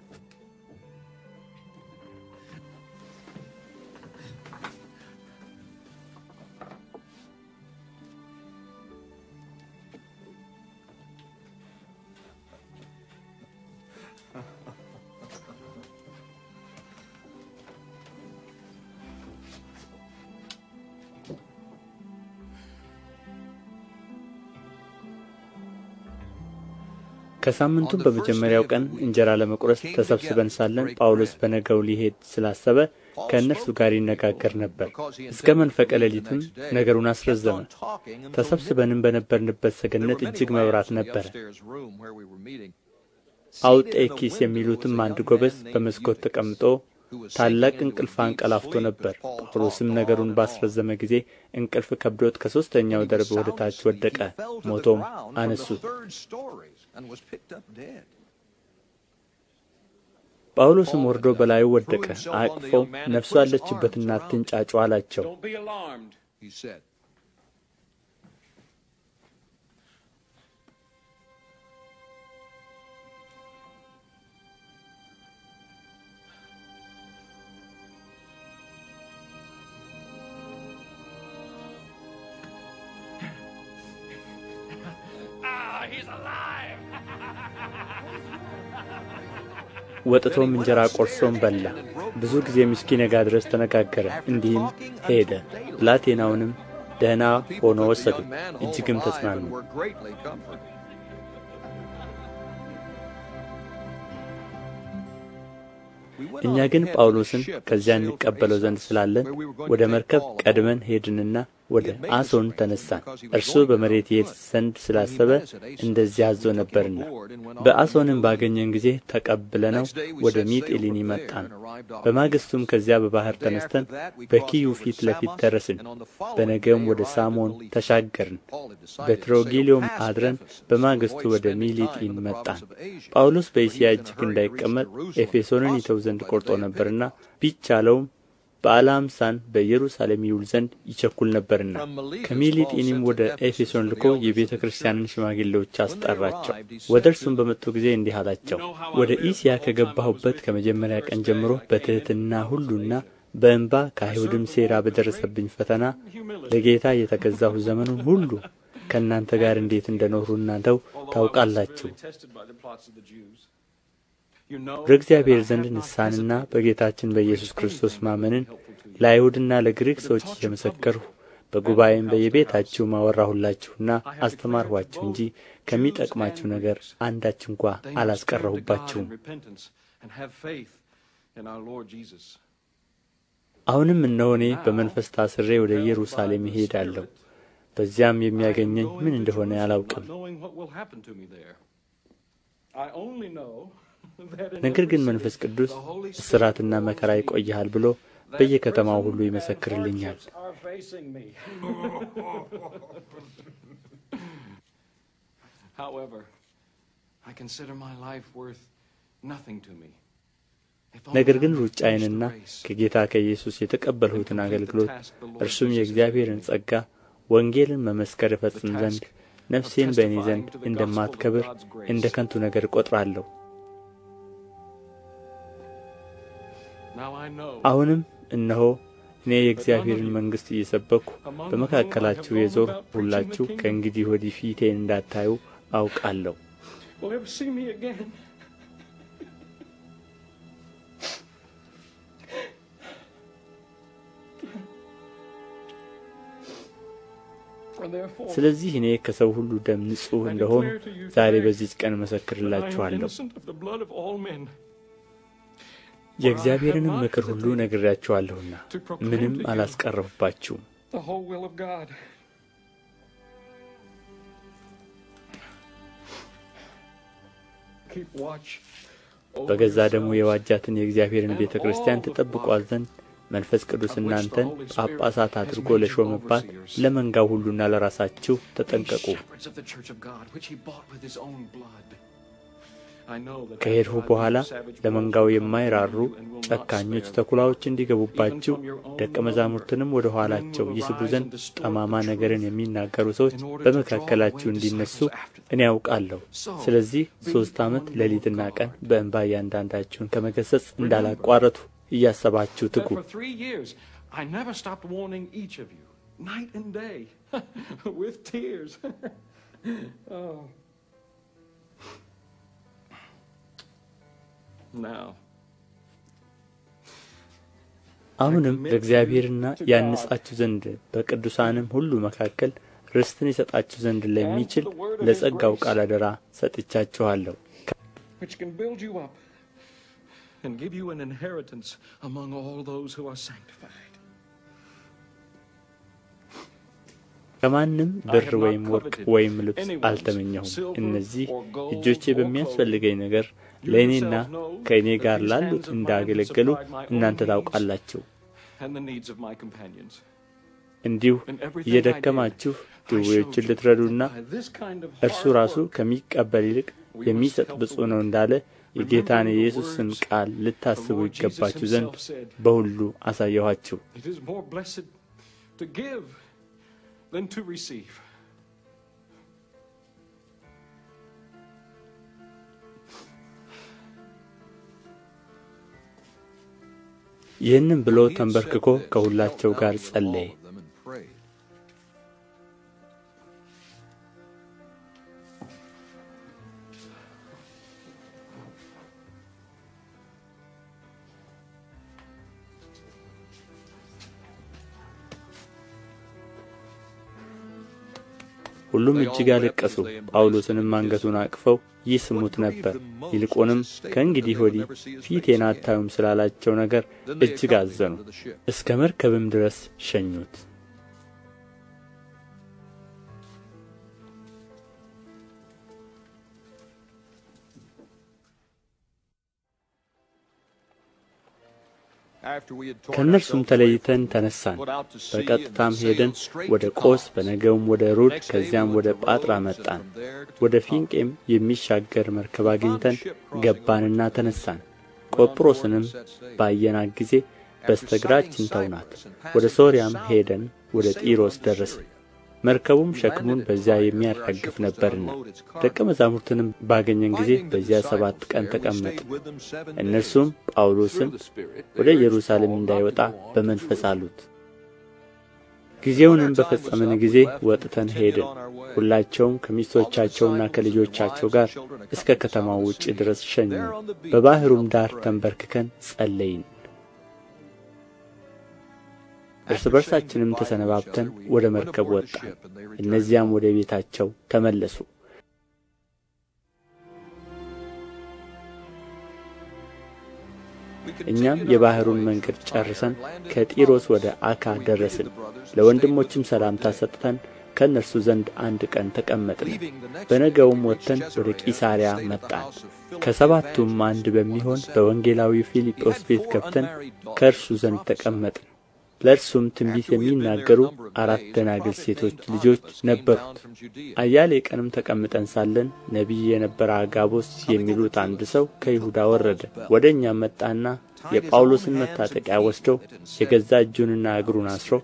ከሳምንቱም በመጀመሪያው ቀን እንጀራ ለመቁረስ ተሰብስበን ሳለን ጳውሎስ በነገው ሊሄድ ስላሰበ ከእነርሱ ጋር ይነጋገር ነበር። እስከ መንፈቀ ሌሊትም ነገሩን አስረዘመ። ተሰብስበንም በነበርንበት ሰገነት እጅግ መብራት ነበረ። አውጤኪስ የሚሉትም አንድ ጎበዝ በመስኮት ተቀምጦ ታላቅ እንቅልፍ አንቀላፍቶ ነበር። ጳውሎስም ነገሩን ባስረዘመ ጊዜ እንቅልፍ ከብዶት ከሦስተኛው ደርብ ወደ ታች ወደቀ፣ ሞቶም አነሱት። ጳውሎስም ወርዶ በላዩ ወደቀ፣ አቅፎ ነፍሱ አለችበትና አትንጫጩ አላቸው። ወጥቶም እንጀራ ቆርሶም በላ። ብዙ ጊዜም እስኪነጋ ድረስ ተነጋገረ። እንዲህም ሄደ። ብላቴናውንም ደህና ሆኖ ወሰዱ፣ እጅግም ተጽናኑ። እኛ ግን ጳውሎስን ከዚያ እንቀበለው ዘንድ ስላለን ወደ መርከብ ቀድመን ሄድንና ወደ አሶን ተነሳን። እርሱ በመሬት ይሄድ ዘንድ ስላሰበ እንደዚህ አዞ ነበርና፣ በአሶንም ባገኘን ጊዜ ተቀብለነው ወደ ሚጢሊኒ መጣን። በማግስቱም ከዚያ በባህር ተነስተን በኪዩ ፊት ለፊት ደረስን። በነገውም ወደ ሳሞን ተሻገርን፣ በትሮጊሊዮም አድረን በማግስቱ ወደ ሚሊጢን መጣን። ጳውሎስ በእስያ እጅግ እንዳይቀመጥ ኤፌሶንን ይተው ዘንድ ቆርጦ ነበርና ቢቻለውም በዓለ ኀምሳን በኢየሩሳሌም ይውል ዘንድ ይቸኩል ነበርና፣ ከሚሊጢንም ወደ ኤፌሶን ልኮ የቤተ ክርስቲያንን ሽማግሌዎች አስጠራቸው። ወደ እርሱም በመጡ ጊዜ እንዲህ አላቸው፣ ወደ እስያ ከገባሁበት ከመጀመሪያ ቀን ጀምሮ በትሕትና ሁሉና በእንባ ከአይሁድም ሴራ በደረሰብኝ ፈተና ለጌታ የተገዛሁ ዘመኑን ሁሉ ከእናንተ ጋር እንዴት እንደኖሩ እናንተው ታውቃላችሁ። በእግዚአብሔር ዘንድ ንስሐንና በጌታችን በኢየሱስ ክርስቶስ ማመንን ለአይሁድና ለግሪክ ሰዎች እየመሰከርሁ በጉባኤም በየቤታችሁ አወራሁላችሁና አስተማርኋችሁ እንጂ ከሚጠቅማችሁ ነገር አንዳች እንኳ አላስቀረሁባችሁም። አሁንም እነሆ እኔ በመንፈስ ታስሬ ወደ ኢየሩሳሌም እሄዳለሁ። በዚያም የሚያገኘኝ ምን እንደሆነ አላውቅም። ነገር ግን መንፈስ ቅዱስ እስራትና መከራ ይቆይሃል ብሎ በየከተማው ሁሉ ይመሰክርልኛል። ነገር ግን ሩጫዬንና ከጌታ ከኢየሱስ የተቀበልሁትን አገልግሎት እርሱም የእግዚአብሔርን ጸጋ ወንጌልን መመስከር እፈጽም ዘንድ ነፍሴን በእኔ ዘንድ እንደማትከብር እንደ ከንቱ ነገር እቈጥራለሁ። አሁንም እነሆ እኔ የእግዚአብሔርን መንግሥት እየሰበክሁ በመካከላችሁ የዞርሁ ሁላችሁ ከእንግዲህ ወዲህ ፊቴን እንዳታዩ አውቃለሁ። ስለዚህ እኔ ከሰው ሁሉ ደም ንጹሕ እንደሆኑ ዛሬ በዚች ቀን እመሰክርላችኋለሁ። የእግዚአብሔርንም ምክር ሁሉ ነግሬያችኋለሁና ምንም አላስቀረሁባችሁም። በገዛ ደሙ የዋጃትን የእግዚአብሔርን ቤተ ክርስቲያን ትጠብቋት ዘንድ መንፈስ ቅዱስ እናንተን ጳጳሳት አድርጎ ለሾመባት ለመንጋው ሁሉና ለራሳችሁ ተጠንቀቁ። ከሄድሁ በኋላ ለመንጋው የማይራሩ ጨካኞች ተኩላዎች እንዲገቡባችሁ ደቀ መዛሙርትንም ወደ ኋላቸው ይስቡ ዘንድ ጠማማ ነገርን የሚናገሩ ሰዎች በመካከላችሁ እንዲነሱ እኔ አውቃለሁ። ስለዚህ 3 ዓመት ሌሊትና ቀን በእንባ እያንዳንዳችሁን ከመገሠጽ እንዳላቋረጥሁ እያሰባችሁ ትጉ። አሁንም ለእግዚአብሔርና ያንጻችሁ ዘንድ በቅዱሳንም ሁሉ መካከል ርስትን ይሰጣችሁ ዘንድ ለሚችል ለጸጋው ቃል አደራ ሰጥቻችኋለሁ and give you an inheritance among all those who are sanctified. ከማንም ብር ወይም ወርቅ ወይም ልብስ አልተመኘሁም። እነዚህ እጆቼ በሚያስፈልገኝ ነገር ለእኔና ከእኔ ጋር ላሉት እንዳገለገሉ እናንተ ታውቃላችሁ። እንዲሁ እየደከማችሁ ድውዮችን ልትረዱና እርሱ ራሱ ከሚቀበል ይልቅ የሚሰጥ ብፁዕ ነው እንዳለ የጌታን የኢየሱስን ቃል ልታስቡ ይገባችሁ ዘንድ በሁሉ አሳየኋችሁ። ይህንም ብሎ ተንበርክኮ ከሁላቸው ጋር ጸለየ። ሁሉም እጅግ አለቀሱ። ጳውሎስንም አንገቱን አቅፈው ይስሙት ነበር። ይልቁንም ከእንግዲህ ወዲህ ፊቴን አታዩም ስላላቸው ነገር እጅግ አዘኑ። እስከ መርከብም ድረስ ሸኙት። ከእነርሱም ተለይተን ተነሳን። በቀጥታም ሄደን ወደ ቆስ፣ በነገውም ወደ ሩድ፣ ከዚያም ወደ ጳጥራ መጣን። ወደ ፊንቄም የሚሻገር መርከብ አግኝተን ገባንና ተነሳን። ቆጵሮስንም ባየናት ጊዜ በስተግራችን ተውናት። ወደ ሶርያም ሄደን ወደ ጢሮስ ደረስን። መርከቡም ሸክሙን በዚያ የሚያራግፍ ነበርና ደቀ መዛሙርትንም ባገኘን ጊዜ በዚያ 7 ቀን ተቀመጡ። እነርሱም ጳውሎስም ወደ ኢየሩሳሌም እንዳይወጣ በመንፈስ አሉት። ጊዜውንም በፈጸምን ጊዜ ወጥተን ሄድን። ሁላቸውም ከሚስቶቻቸውና ከልጆቻቸው ጋር እስከ ከተማው ውጭ ድረስ ሸኙን። በባሕሩም ዳር ተንበርክከን ጸለይን። እርስ በርሳችንም ተሰነባብተን ወደ መርከብ ወጣን። እነዚያም ወደ ቤታቸው ተመለሱ። እኛም የባሕሩን መንገድ ጨርሰን ከጢሮስ ወደ አካ ደረስን። ለወንድሞችም ሰላምታ ሰጥተን ከእነርሱ ዘንድ 1 ቀን ተቀመጥን። በነገውም ወጥተን ወደ ቂሳርያ መጣን። ከሰባቱም አንድ በሚሆን በወንጌላዊ ፊልጶስ ቤት ገብተን ከእርሱ ዘንድ ተቀመጥን። ለእርሱም ትንቢት የሚናገሩ 4 ደናግል ሴቶች ልጆች ነበሩት። አያሌ ቀንም ተቀምጠን ሳለን ነቢይ የነበረ አጋቦስ የሚሉት አንድ ሰው ከይሁዳ ወረደ። ወደ እኛም መጣና የጳውሎስን መታጠቂያ ወስደው የገዛ እጁንና እግሩን አስሮ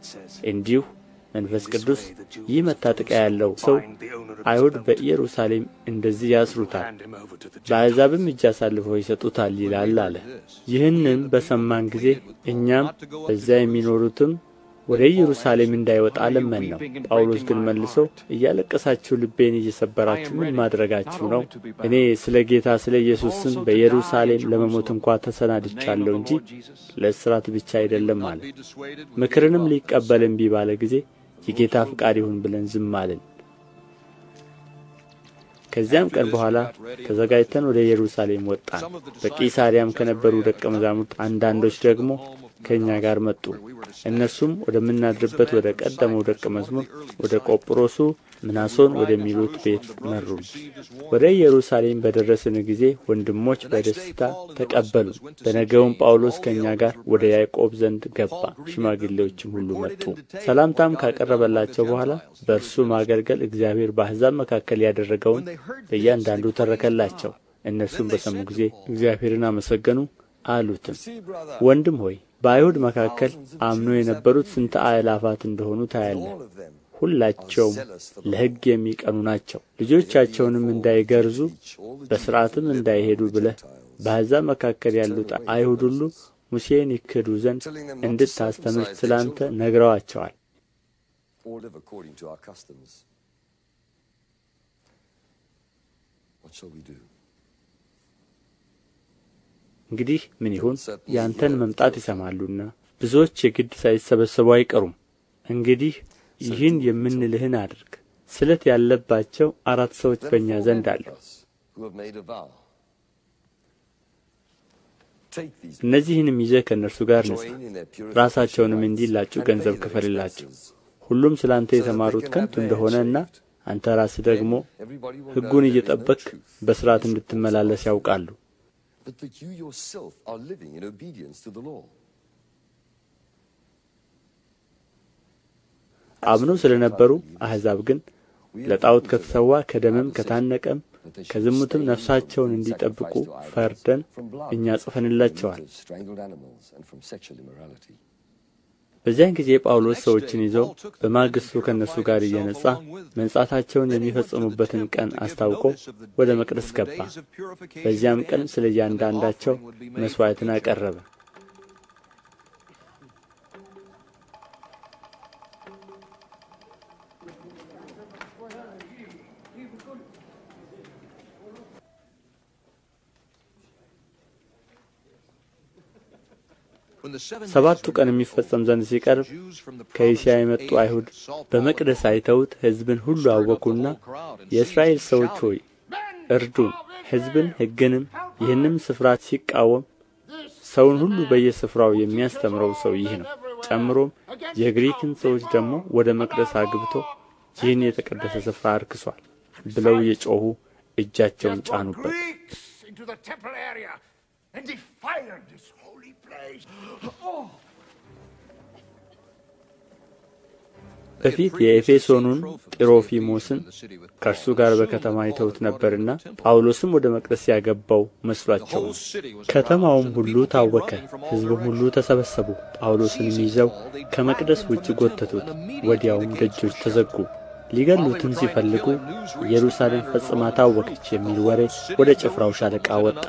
እንዲሁ መንፈስ ቅዱስ ይህ መታጠቂያ ያለው ሰው አይሁድ በኢየሩሳሌም እንደዚህ ያስሩታል፣ በአሕዛብም እጅ አሳልፈው ይሰጡታል ይላል አለ። ይህንም በሰማን ጊዜ እኛም በዚያ የሚኖሩትም ወደ ኢየሩሳሌም እንዳይወጣ ለመንነው። ጳውሎስ ግን መልሶ እያለቀሳችሁ ልቤን እየሰበራችሁ ምን ማድረጋችሁ ነው? እኔ ስለ ጌታ ስለ ኢየሱስ ስም በኢየሩሳሌም ለመሞት እንኳ ተሰናድቻለሁ እንጂ ለእስራት ብቻ አይደለም አለ። ምክርንም ሊቀበል እምቢ ባለ ጊዜ የጌታ ፈቃድ ይሁን ብለን ዝም አልን። ከዚያም ቀን በኋላ ተዘጋጅተን ወደ ኢየሩሳሌም ወጣን። በቂሳርያም ከነበሩ ደቀ መዛሙርት አንዳንዶች ደግሞ ከእኛ ጋር መጡ። እነርሱም ወደምናድርበት ወደ ቀደመው ደቀ መዝሙር ወደ ቆጵሮሱ ምናሶን ወደሚሉት ቤት መሩን። ወደ ኢየሩሳሌም በደረስን ጊዜ ወንድሞች በደስታ ተቀበሉ። በነገውም ጳውሎስ ከእኛ ጋር ወደ ያዕቆብ ዘንድ ገባ። ሽማግሌዎችም ሁሉ መጡ። ሰላምታም ካቀረበላቸው በኋላ በእርሱ ማገልገል እግዚአብሔር በአሕዛብ መካከል ያደረገውን በእያንዳንዱ ተረከላቸው። እነርሱም በሰሙ ጊዜ እግዚአብሔርን አመሰገኑ። አሉትም ወንድም ሆይ በአይሁድ መካከል አምኖ የነበሩት ስንት አእላፋት እንደሆኑ ታያለህ። ሁላቸውም ለሕግ የሚቀኑ ናቸው። ልጆቻቸውንም እንዳይገርዙ በሥርዓትም እንዳይሄዱ ብለህ በአሕዛብ መካከል ያሉት አይሁድ ሁሉ ሙሴን ይክዱ ዘንድ እንድታስተምር ስለ አንተ ነግረዋቸዋል። እንግዲህ ምን ይሁን? ያንተን መምጣት ይሰማሉና ብዙዎች የግድ ሳይሰበሰቡ አይቀሩም። እንግዲህ ይህን የምንልህን አድርግ። ስለት ያለባቸው 4 ሰዎች በእኛ ዘንድ አሉ። እነዚህንም ይዘህ ከእነርሱ ጋር ንሳ፣ ራሳቸውንም እንዲላጩ ገንዘብ ክፈልላቸው። ሁሉም ስለ አንተ የተማሩት ከንቱ እንደሆነና አንተ ራስህ ደግሞ ሕጉን እየጠበቅህ በሥርዓት እንድትመላለስ ያውቃሉ። አምነው ስለ ነበሩ አሕዛብ ግን ለጣዖት ከተሰዋ ከደምም ከታነቀም ከዝሙትም ነፍሳቸውን እንዲጠብቁ ፈርደን እኛ ጽፈንላቸዋል። በዚያን ጊዜ ጳውሎስ ሰዎችን ይዞ በማግሥቱ ከእነርሱ ጋር እየነጻ መንጻታቸውን የሚፈጽሙበትን ቀን አስታውቆ ወደ መቅደስ ገባ። በዚያም ቀን ስለ እያንዳንዳቸው መሥዋዕትን አቀረበ። ሰባቱ ቀን የሚፈጸም ዘንድ ሲቀርብ ከእስያ የመጡ አይሁድ በመቅደስ አይተውት ሕዝብን ሁሉ አወኩና፣ የእስራኤል ሰዎች ሆይ እርዱን፣ ሕዝብን ሕግንም ይህንም ስፍራ ሲቃወም ሰውን ሁሉ በየስፍራው የሚያስተምረው ሰው ይህ ነው። ጨምሮም የግሪክን ሰዎች ደግሞ ወደ መቅደስ አግብቶ ይህን የተቀደሰ ስፍራ አርክሷል ብለው የጮኹ እጃቸውን ጫኑበት። And defile this holy place. Oh! በፊት የኤፌሶኑን ጢሮፊሞስን ከእርሱ ጋር በከተማ አይተውት ነበርና ጳውሎስም ወደ መቅደስ ያገባው መስሏቸው፣ ከተማውም ሁሉ ታወከ፣ ሕዝቡም ሁሉ ተሰበሰቡ። ጳውሎስንም ይዘው ከመቅደስ ውጭ ጎተቱት፣ ወዲያውም ደጆች ተዘጉ። ሊገሉትም ሲፈልጉ ኢየሩሳሌም ፈጽማ ታወከች የሚል ወሬ ወደ ጭፍራው ሻለቃ ወጣ።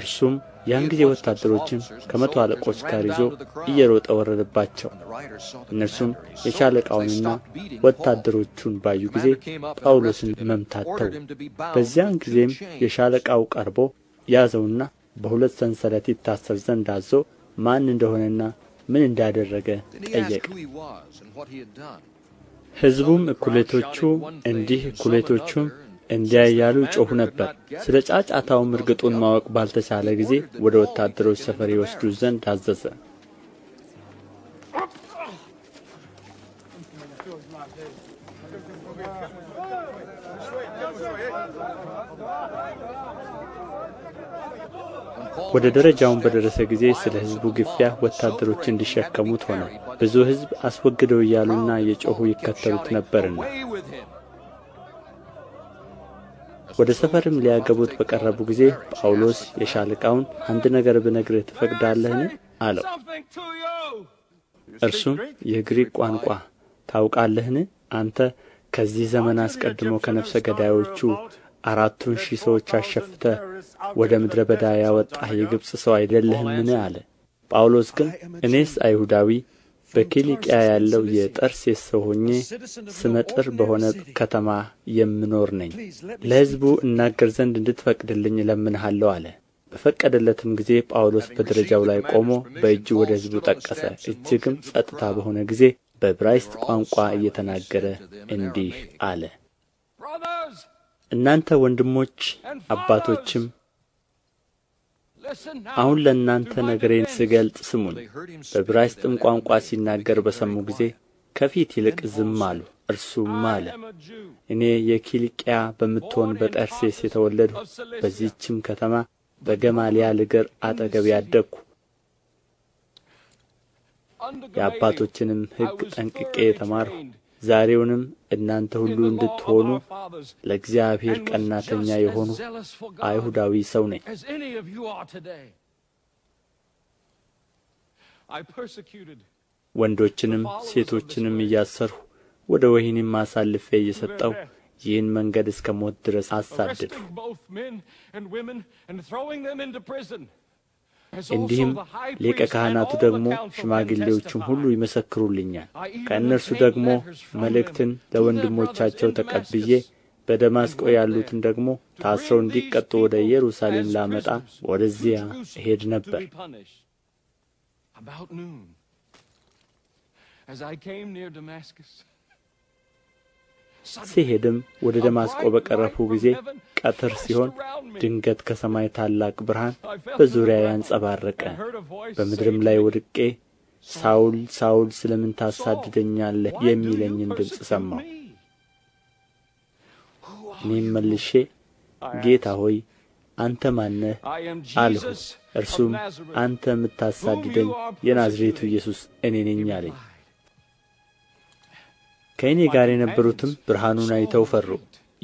እርሱም ያን ጊዜ ወታደሮችን ከመቶ አለቆች ጋር ይዞ እየሮጠ ወረደባቸው። እነርሱም የሻለቃውንና ወታደሮቹን ባዩ ጊዜ ጳውሎስን መምታት ተዉ። በዚያን ጊዜም የሻለቃው ቀርቦ ያዘውና በሁለት ሰንሰለት ይታሰር ዘንድ አዞ ማን እንደሆነና ምን እንዳደረገ ጠየቀ። ሕዝቡም እኩሌቶቹ እንዲህ እኩሌቶቹም እንዲያ እያሉ ጮኹ ነበር። ስለ ጫጫታውም እርግጡን ማወቅ ባልተቻለ ጊዜ ወደ ወታደሮች ሰፈር ይወስዱት ዘንድ አዘዘ። ወደ ደረጃውም በደረሰ ጊዜ ስለ ሕዝቡ ግፊያ ወታደሮች እንዲሸከሙት ሆነ። ብዙ ሕዝብ አስወግደው እያሉና እየጮኹ ይከተሉት ነበርና ወደ ሰፈርም ሊያገቡት በቀረቡ ጊዜ ጳውሎስ የሻለቃውን አንድ ነገር ብነግርህ ትፈቅዳለህን አለው። እርሱም የግሪክ ቋንቋ ታውቃለህን? አንተ ከዚህ ዘመን አስቀድሞ ከነፍሰ ገዳዮቹ 4,000 ሰዎች አሸፍተህ ወደ ምድረ በዳ ያወጣህ የግብፅ ሰው አይደለህምን አለ። ጳውሎስ ግን እኔስ አይሁዳዊ በኪልቅያ ያለው የጠርሴስ ሰው ሆኜ ስመጥር በሆነ ከተማ የምኖር ነኝ፣ ለሕዝቡ እናገር ዘንድ እንድትፈቅድልኝ እለምንሃለሁ አለ። በፈቀደለትም ጊዜ ጳውሎስ በደረጃው ላይ ቆሞ በእጁ ወደ ሕዝቡ ጠቀሰ። እጅግም ጸጥታ በሆነ ጊዜ በዕብራይስጥ ቋንቋ እየተናገረ እንዲህ አለ። እናንተ ወንድሞች አባቶችም አሁን ለእናንተ ነገሬን ስገልጥ ስሙኝ። በዕብራይስጥም ቋንቋ ሲናገር በሰሙ ጊዜ ከፊት ይልቅ ዝም አሉ። እርሱም አለ፣ እኔ የኪልቅያ በምትሆን በጠርሴስ የተወለድሁ፣ በዚህችም ከተማ በገማልያል እግር አጠገብ ያደግሁ፣ የአባቶችንም ሕግ ጠንቅቄ የተማርሁ፣ ዛሬውንም እናንተ ሁሉ እንድትሆኑ ለእግዚአብሔር ቀናተኛ የሆኑ አይሁዳዊ ሰው ነኝ። ወንዶችንም ሴቶችንም እያሰርሁ ወደ ወህኒም አሳልፌ እየሰጠሁ ይህን መንገድ እስከ ሞት ድረስ አሳደድሁ። እንዲህም ሊቀ ካህናቱ ደግሞ ሽማግሌዎቹም ሁሉ ይመሰክሩልኛል። ከእነርሱ ደግሞ መልእክትን ለወንድሞቻቸው ተቀብዬ በደማስቆ ያሉትን ደግሞ ታስረው እንዲቀጡ ወደ ኢየሩሳሌም ላመጣ ወደዚያ እሄድ ነበር። ሲሄድም ወደ ደማስቆ በቀረፉ ጊዜ ቀትር ሲሆን ድንገት ከሰማይ ታላቅ ብርሃን በዙሪያ ያንጸባረቀ። በምድርም ላይ ወድቄ ሳውል ሳውል ስለምን ታሳድደኛለህ የሚለኝን ድምፅ ሰማሁ። እኔም መልሼ ጌታ ሆይ አንተ ማነህ አልሁ። እርሱም አንተ የምታሳድደኝ የናዝሬቱ ኢየሱስ እኔ ነኝ አለኝ። ከእኔ ጋር የነበሩትም ብርሃኑን አይተው ፈሩ፣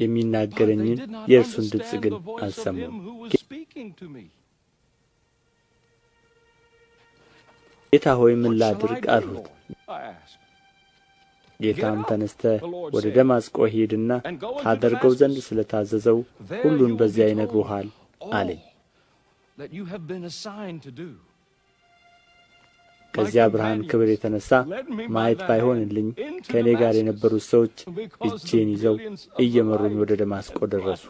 የሚናገረኝን የእርሱን ድምፅ ግን አልሰሙም። ጌታ ሆይ ምን ላድርግ አልሁት። ጌታም ተነሥተህ ወደ ደማስቆ ሂድና ታደርገው ዘንድ ስለ ታዘዘው ሁሉን በዚያ ይነግሩሃል አለኝ። ከዚያ ብርሃን ክብር የተነሣ ማየት ባይሆንልኝ ከእኔ ጋር የነበሩት ሰዎች እጄን ይዘው እየመሩኝ ወደ ደማስቆ ደረሱ።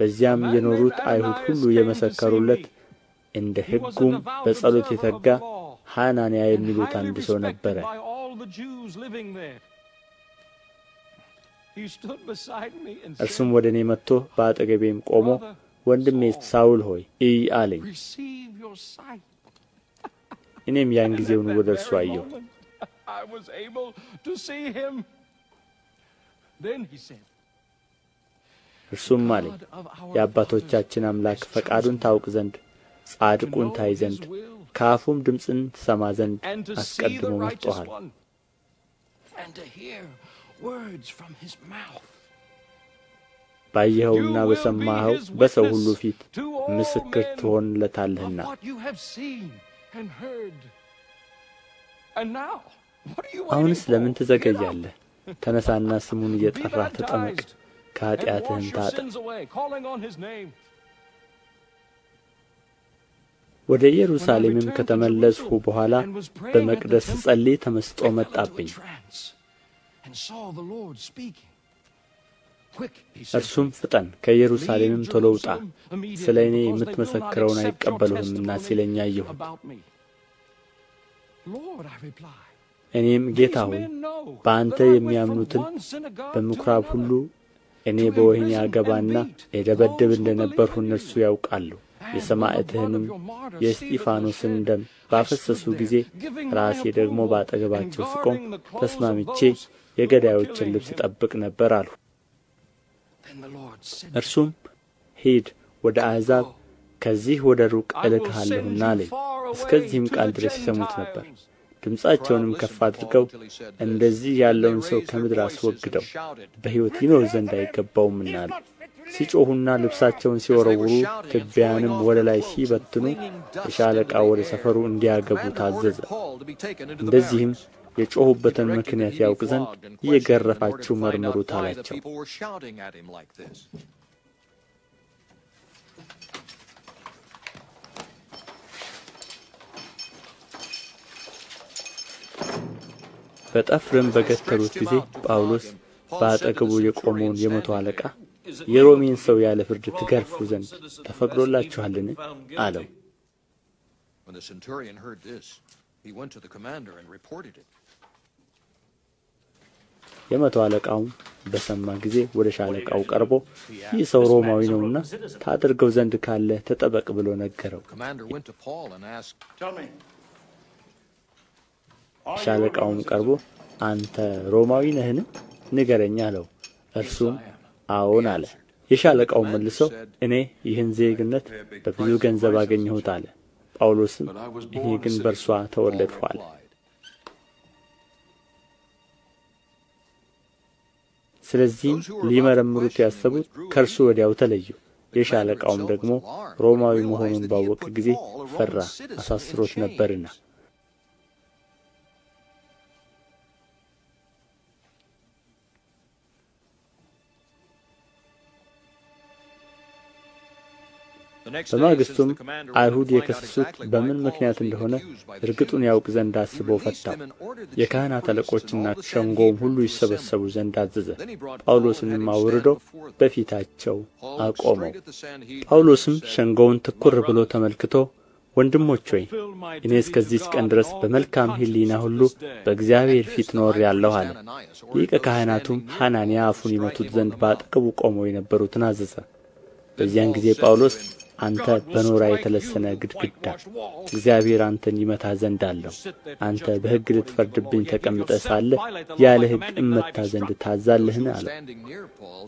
በዚያም የኖሩት አይሁድ ሁሉ የመሰከሩለት፣ እንደ ሕጉም በጸሎት የተጋ ሐናንያ የሚሉት አንድ ሰው ነበረ። እርሱም ወደ እኔ መጥቶ በአጠገቤም ቆሞ ወንድሜ ሳውል ሆይ እይ አለኝ። እኔም ያን ጊዜውን ወደ እርሱ አየሁ። እርሱም አለኝ የአባቶቻችን አምላክ ፈቃዱን ታውቅ ዘንድ ጻድቁን ታይ ዘንድ ከአፉም ድምፅን ትሰማ ዘንድ አስቀድሞ መርጦሃል። ባየኸውና በሰማኸው በሰው ሁሉ ፊት ምስክር ትሆንለታለህና። አሁንስ ለምን ትዘገያለህ? ተነሳና ስሙን እየጠራህ ተጠመቅ፣ ከኃጢአትህም ታጠብ። ወደ ኢየሩሳሌምም ከተመለስሁ በኋላ በመቅደስ ስጸልይ ተመስጦ መጣብኝ። እርሱም ፍጠን፣ ከኢየሩሳሌምም ቶሎ ውጣ፣ ስለ እኔ የምትመሰክረውን አይቀበሉህምና ሲለኝ አየሁት። እኔም ጌታ ሆይ በአንተ የሚያምኑትን በምኵራብ ሁሉ እኔ በወህኒ አገባና የደበድብ እንደ ነበርሁ እነርሱ ያውቃሉ። የሰማዕትህንም የእስጢፋኖስን ደም ባፈሰሱ ጊዜ ራሴ ደግሞ በአጠገባቸው ስቆም ተስማምቼ የገዳዮችን ልብስ እጠብቅ ነበር አልሁ። እርሱም ሂድ፣ ወደ አሕዛብ ከዚህ ወደ ሩቅ እልክሃለሁና አለኝ። እስከዚህም ቃል ድረስ ይሰሙት ነበር። ድምፃቸውንም ከፍ አድርገው እንደዚህ ያለውን ሰው ከምድር አስወግደው በሕይወት ይኖር ዘንድ አይገባውምና አሉ። ሲጮኹና ልብሳቸውን ሲወረውሩ ትቢያንም ወደ ላይ ሲበትኑ የሻለቃው ወደ ሰፈሩ እንዲያገቡ ታዘዘ። እንደዚህም የጮኹበትን ምክንያት ያውቅ ዘንድ እየገረፋችሁ መርምሩት አላቸው። በጠፍርም በገተሩት ጊዜ ጳውሎስ በአጠገቡ የቆመውን የመቶ አለቃ የሮሜን ሰው ያለ ፍርድ ትገርፉ ዘንድ ተፈቅዶላችኋልን? አለው። የመቶ አለቃውም በሰማ ጊዜ ወደ ሻለቃው ቀርቦ ይህ ሰው ሮማዊ ነውና ታደርገው ዘንድ ካለ ተጠበቅ ብሎ ነገረው። ሻለቃውም ቀርቦ አንተ ሮማዊ ነህን? ንገረኝ አለው። እርሱም አዎን አለ። የሻለቃው መልሶ እኔ ይህን ዜግነት በብዙ ገንዘብ አገኘሁት አለ። ጳውሎስም እኔ ግን በእርሷ ተወለድሁ አለ። ስለዚህም ሊመረምሩት ያሰቡት ከእርሱ ወዲያው ተለዩ። የሻለቃውም ደግሞ ሮማዊ መሆኑን ባወቀ ጊዜ ፈራ፣ አሳስሮት ነበርና። በማግስቱም አይሁድ የከሰሱት በምን ምክንያት እንደሆነ እርግጡን ያውቅ ዘንድ አስቦ ፈታው። የካህናት አለቆችና ሸንጎውም ሁሉ ይሰበሰቡ ዘንድ አዘዘ። ጳውሎስንም አውርዶ በፊታቸው አቆመው። ጳውሎስም ሸንጎውን ትኩር ብሎ ተመልክቶ ወንድሞች ሆይ እኔ እስከዚህ ቀን ድረስ በመልካም ሕሊና ሁሉ በእግዚአብሔር ፊት ኖሬአለሁ አለ። ሊቀ ካህናቱም ሐናንያ አፉን ይመቱት ዘንድ በአጠገቡ ቆመው የነበሩትን አዘዘ። በዚያን ጊዜ ጳውሎስ አንተ በኖራ የተለሰነ ግድግዳ፣ እግዚአብሔር አንተን ይመታ ዘንድ አለው። አንተ በሕግ ልትፈርድብኝ ተቀምጠህ ሳለ ያለ ሕግ እመታ ዘንድ ታዛለህን አለው።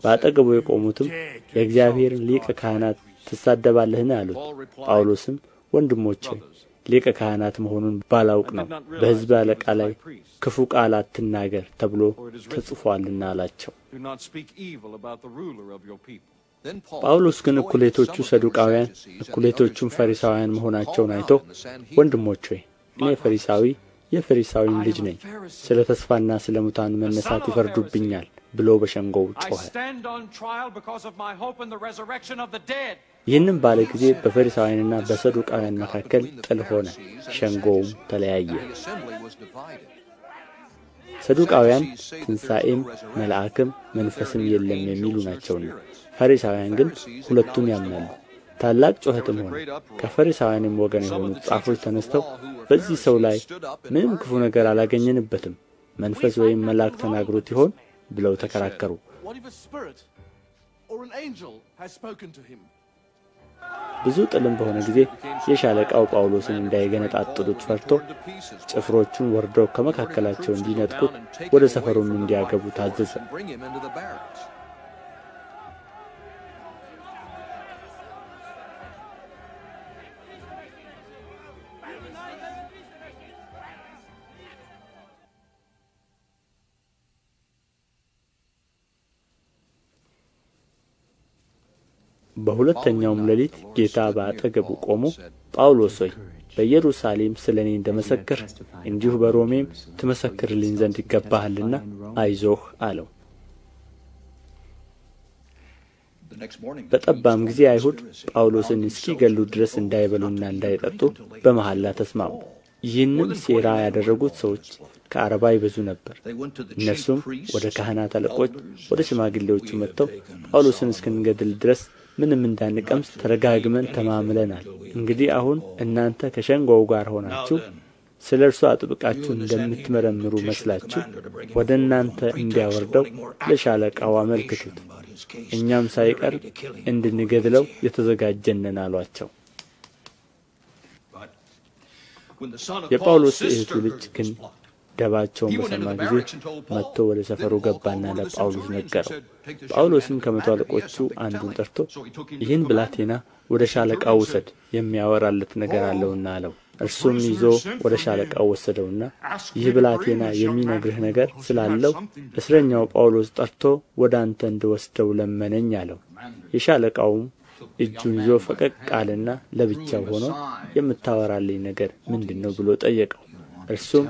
በአጠገቡ የቆሙትም የእግዚአብሔርን ሊቀ ካህናት ትሳደባለህን አሉት። ጳውሎስም ወንድሞቼ ሊቀ ካህናት መሆኑን ባላውቅ ነው፣ በሕዝብ አለቃ ላይ ክፉ ቃል አትናገር ተብሎ ተጽፏልና አላቸው። ጳውሎስ ግን እኩሌቶቹ ሰዱቃውያን እኩሌቶቹም ፈሪሳውያን መሆናቸውን አይቶ ወንድሞች ሆይ እኔ ፈሪሳዊ የፈሪሳዊም ልጅ ነኝ፣ ስለ ተስፋና ስለ ሙታን መነሳት ይፈርዱብኛል ብሎ በሸንጎው ጮኸ። ይህንም ባለ ጊዜ በፈሪሳውያንና በሰዱቃውያን መካከል ጥል ሆነ፣ ሸንጎውም ተለያየ። ሰዱቃውያን ትንሣኤም መልአክም መንፈስም የለም የሚሉ ናቸውና፣ ፈሪሳውያን ግን ሁለቱን ያምናሉ። ታላቅ ጩኸትም ሆነ። ከፈሪሳውያንም ወገን የሆኑት ጻፎች ተነስተው በዚህ ሰው ላይ ምንም ክፉ ነገር አላገኘንበትም፣ መንፈስ ወይም መልአክ ተናግሮት ይሆን ብለው ተከራከሩ። ብዙ ጥልም በሆነ ጊዜ የሻለቃው ጳውሎስን እንዳይገነጣጥሉት ፈርቶ ጭፍሮቹን ወርደው ከመካከላቸው እንዲነጥቁት ወደ ሰፈሩም እንዲያገቡ ታዘዘ። በሁለተኛውም ሌሊት ጌታ በአጠገቡ ቆሞ ጳውሎስ ሆይ በኢየሩሳሌም ስለ እኔ እንደ መሰከርህ እንዲሁ በሮሜም ትመሰክርልኝ ዘንድ ይገባሃልና አይዞህ አለው። በጠባም ጊዜ አይሁድ ጳውሎስን እስኪገሉት ድረስ እንዳይበሉና እንዳይጠጡ በመሐላ ተስማሙ። ይህንም ሴራ ያደረጉት ሰዎች ከ40 ይበዙ ነበር። እነርሱም ወደ ካህናት አለቆች ወደ ሽማግሌዎቹ መጥተው ጳውሎስን እስክንገድል ድረስ ምንም እንዳንቀምስ ተረጋግመን ተማምለናል። እንግዲህ አሁን እናንተ ከሸንጎው ጋር ሆናችሁ ስለ እርሱ አጥብቃችሁ እንደምትመረምሩ መስላችሁ ወደ እናንተ እንዲያወርደው ለሻለቃው አመልክቱት፣ እኛም ሳይቀር እንድንገድለው የተዘጋጀንን አሏቸው። የጳውሎስ እህቱ ልጅ ግን ደባቸውን በሰማ ጊዜ መጥቶ ወደ ሰፈሩ ገባና ለጳውሎስ ነገረው። ጳውሎስም ከመቶ አለቆቹ አንዱን ጠርቶ ይህን ብላቴና ወደ ሻለቃው ውሰድ፣ የሚያወራለት ነገር አለውና አለው። እርሱም ይዞ ወደ ሻለቃው ወሰደውና ይህ ብላቴና የሚነግርህ ነገር ስላለው እስረኛው ጳውሎስ ጠርቶ ወደ አንተ እንድወስደው ለመነኝ አለው። የሻለቃውም እጁን ይዞ ፈቀቅ አለና ለብቻው ሆኖ የምታወራልኝ ነገር ምንድን ነው ብሎ ጠየቀው። እርሱም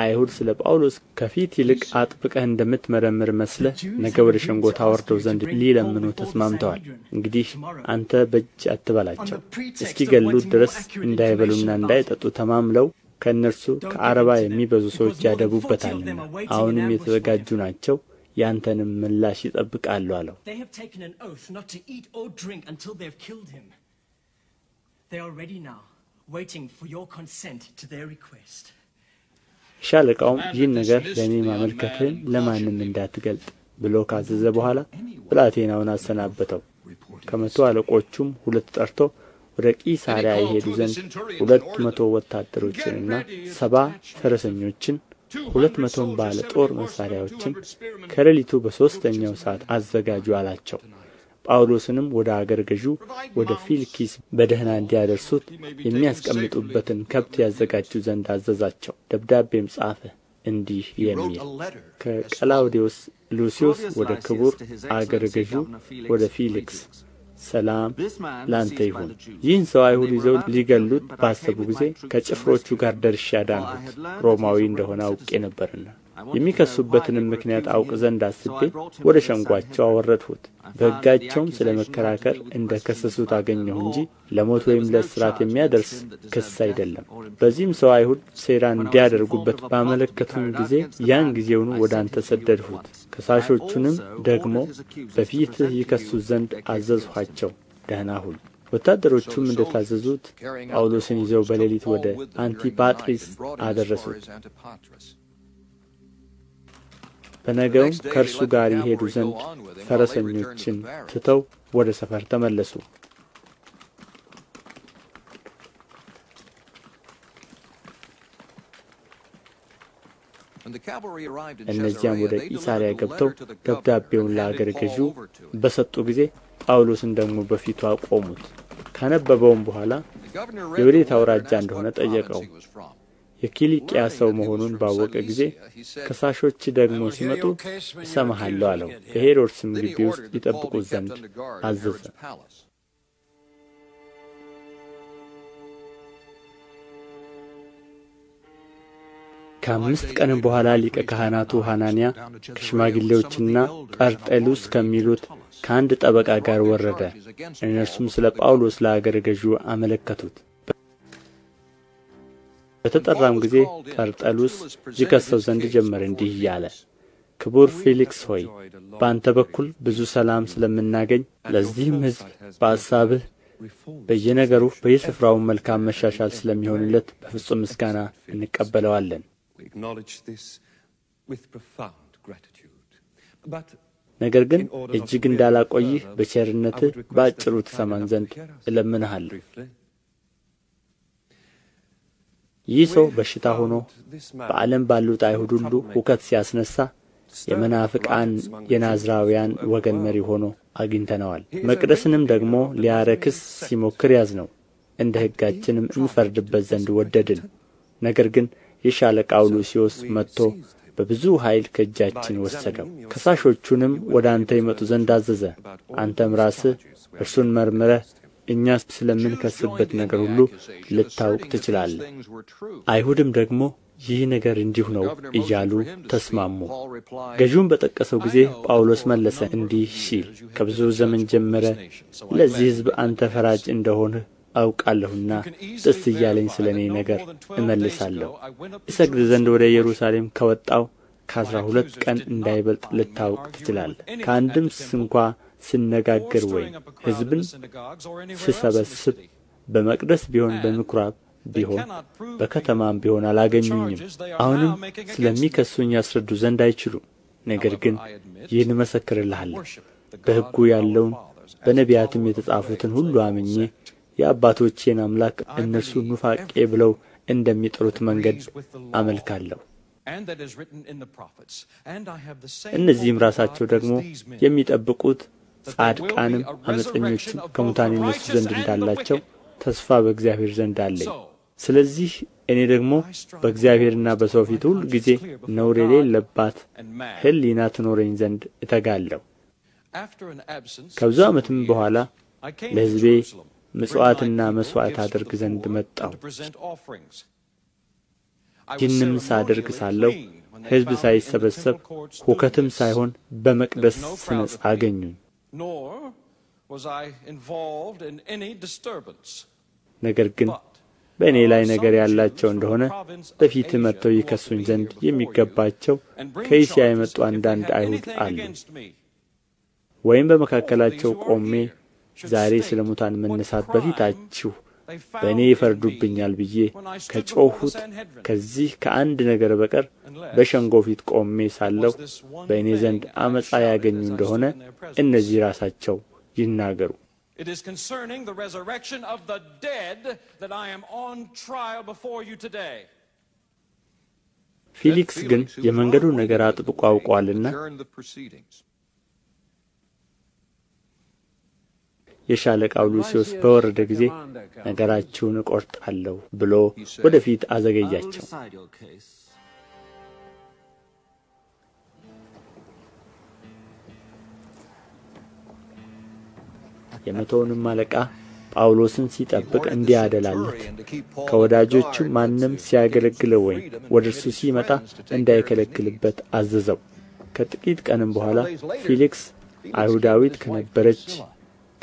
አይሁድ ስለ ጳውሎስ ከፊት ይልቅ አጥብቀህ እንደምትመረምር መስለህ ነገ ወደ ሸንጎ ታወርደው ዘንድ ሊለምኑ ተስማምተዋል። እንግዲህ አንተ በእጅ አትበላቸው፣ እስኪገሉት ድረስ እንዳይበሉና እንዳይጠጡ ተማምለው ከእነርሱ ከ40 የሚበዙ ሰዎች ያደቡበታልና አሁንም የተዘጋጁ ናቸው፣ ያንተንም ምላሽ ይጠብቃሉ አለው። ሻለቃውም ይህን ነገር ለእኔ ማመልከትህን ለማንም እንዳትገልጥ ብሎ ካዘዘ በኋላ ብላቴናውን አሰናበተው። ከመቶ አለቆቹም 2 ጠርቶ ወደ ቂሳርያ የሄዱ ዘንድ 200 ወታደሮችንና 70 ፈረሰኞችን 200 ባለ ጦር መሣሪያዎችን ከሌሊቱ በ3ኛው ሰዓት አዘጋጁ አላቸው። ጳውሎስንም ወደ አገር ገዡ ወደ ፊልኪስ በደህና እንዲያደርሱት የሚያስቀምጡበትን ከብት ያዘጋጁ ዘንድ አዘዛቸው። ደብዳቤም ጻፈ እንዲህ የሚል ከቀላውዴዎስ ሉሲዮስ ወደ ክቡር አገር ገዡ ወደ ፊልክስ ሰላም ላንተ ይሁን። ይህን ሰው አይሁድ ይዘው ሊገሉት ባሰቡ ጊዜ ከጭፍሮቹ ጋር ደርሼ አዳንሁት፣ ሮማዊ እንደሆነ አውቄ ነበርና የሚከሱበትንም ምክንያት አውቅ ዘንድ አስቤ ወደ ሸንጓቸው አወረድሁት። በሕጋቸውም ስለ መከራከር እንደ ከሰሱት አገኘሁ እንጂ ለሞት ወይም ለእስራት የሚያደርስ ክስ አይደለም። በዚህም ሰው አይሁድ ሴራ እንዲያደርጉበት ባመለከቱም ጊዜ ያን ጊዜውኑ ወደ አንተ ሰደድሁት። ከሳሾቹንም ደግሞ በፊትህ ይከሱት ዘንድ አዘዝኋቸው። ደህና ሁን። ወታደሮቹም እንደታዘዙት ጳውሎስን ይዘው በሌሊት ወደ አንቲጳጥሪስ አደረሱት። በነገውም ከእርሱ ጋር ይሄዱ ዘንድ ፈረሰኞችን ትተው ወደ ሰፈር ተመለሱ። እነዚያም ወደ ቂሳርያ ገብተው ደብዳቤውን ለአገረ ገዢው በሰጡ ጊዜ ጳውሎስን ደግሞ በፊቱ አቆሙት። ካነበበውም በኋላ የወዴት አውራጃ እንደሆነ ጠየቀው። የኪልቅያ ሰው መሆኑን ባወቀ ጊዜ ከሳሾች ደግሞ ሲመጡ እሰማሃለሁ አለው። በሄሮድስም ግቢ ውስጥ ይጠብቁት ዘንድ አዘዘ። ከአምስት ቀንም በኋላ ሊቀ ካህናቱ ሐናንያ ከሽማግሌዎችና ጠርጠሉስ ከሚሉት ከአንድ ጠበቃ ጋር ወረደ። እነርሱም ስለ ጳውሎስ ለአገረ ገዢው አመለከቱት። በተጠራም ጊዜ ጠርጠሉስ ይከሰው ዘንድ ጀመረ፣ እንዲህ እያለ ክቡር ፊልክስ ሆይ በአንተ በኩል ብዙ ሰላም ስለምናገኝ ለዚህም ሕዝብ በአሳብህ በየነገሩ በየስፍራው መልካም መሻሻል ስለሚሆንለት በፍጹም ምስጋና እንቀበለዋለን። ነገር ግን እጅግ እንዳላቆይህ በቸርነትህ በአጭሩ ትሰማን ዘንድ እለምንሃለሁ። ይህ ሰው በሽታ ሆኖ በዓለም ባሉት አይሁድ ሁሉ ሁከት ሲያስነሣ የመናፍቃን የናዝራውያን ወገን መሪ ሆኖ አግኝተነዋል። መቅደስንም ደግሞ ሊያረክስ ሲሞክር ያዝነው፣ እንደ ሕጋችንም እንፈርድበት ዘንድ ወደድን። ነገር ግን የሻለቃው ሉስዮስ መጥቶ በብዙ ኃይል ከእጃችን ወሰደው። ከሳሾቹንም ወደ አንተ ይመጡ ዘንድ አዘዘ። አንተም ራስህ እርሱን መርምረህ እኛ ስለምንከስበት ነገር ሁሉ ልታውቅ ትችላለህ። አይሁድም ደግሞ ይህ ነገር እንዲሁ ነው እያሉ ተስማሙ። ገዥውን በጠቀሰው ጊዜ ጳውሎስ መለሰ እንዲህ ሲል፣ ከብዙ ዘመን ጀመረ ለዚህ ሕዝብ አንተ ፈራጅ እንደሆንህ አውቃለሁና ደስ እያለኝ ስለ እኔ ነገር እመልሳለሁ። እሰግድ ዘንድ ወደ ኢየሩሳሌም ከወጣው ከ12 ቀን እንዳይበልጥ ልታውቅ ትችላለህ። ከአንድም ስንኳ ስነጋግር ወይም ሕዝብን ስሰበስብ በመቅደስ ቢሆን በምኵራብ ቢሆን በከተማም ቢሆን አላገኙኝም። አሁንም ስለሚከሱኝ ያስረዱ ዘንድ አይችሉም። ነገር ግን ይህን እመሰክርልሃለሁ፣ በሕጉ ያለውን በነቢያትም የተጻፉትን ሁሉ አምኜ የአባቶቼን አምላክ እነርሱ ኑፋቄ ብለው እንደሚጠሩት መንገድ አመልካለሁ። እነዚህም ራሳቸው ደግሞ የሚጠብቁት ጻድቃንም ዓመፀኞችም ከሙታን ይነሱ ዘንድ እንዳላቸው ተስፋ በእግዚአብሔር ዘንድ አለኝ። ስለዚህ እኔ ደግሞ በእግዚአብሔርና በሰው ፊት ሁል ጊዜ ነውር የሌለባት ሕሊና ትኖረኝ ዘንድ እተጋለሁ። ከብዙ ዓመትም በኋላ ለሕዝቤ ምጽዋትና መሥዋዕት አደርግ ዘንድ መጣሁ። ይህንም ሳደርግ ሳለሁ ሕዝብ ሳይሰበሰብ ሁከትም ሳይሆን በመቅደስ ስነጻ አገኙኝ። ነገር ግን በእኔ ላይ ነገር ያላቸው እንደሆነ በፊት መጥተው ይከሱኝ ዘንድ የሚገባቸው ከእስያ የመጡ አንዳንድ አይሁድ አሉ። ወይም በመካከላቸው ቆሜ ዛሬ ስለ ሙታን መነሳት በፊታችሁ በእኔ ይፈርዱብኛል ብዬ ከጮኹት ከዚህ ከአንድ ነገር በቀር በሸንጎ ፊት ቆሜ ሳለሁ በእኔ ዘንድ ዓመፃ ያገኙ እንደሆነ እነዚህ ራሳቸው ይናገሩ። ፊሊክስ ግን የመንገዱን ነገር አጥብቆ አውቋልና የሻለቃው ሉስዮስ በወረደ ጊዜ ነገራችሁን እቆርጣለሁ ብሎ ወደፊት አዘገያቸው። የመቶውንም አለቃ ጳውሎስን ሲጠብቅ እንዲያደላለት ከወዳጆቹ ማንም ሲያገለግለው ወይም ወደ እርሱ ሲመጣ እንዳይከለክልበት አዘዘው። ከጥቂት ቀንም በኋላ ፊሊክስ አይሁዳዊት ከነበረች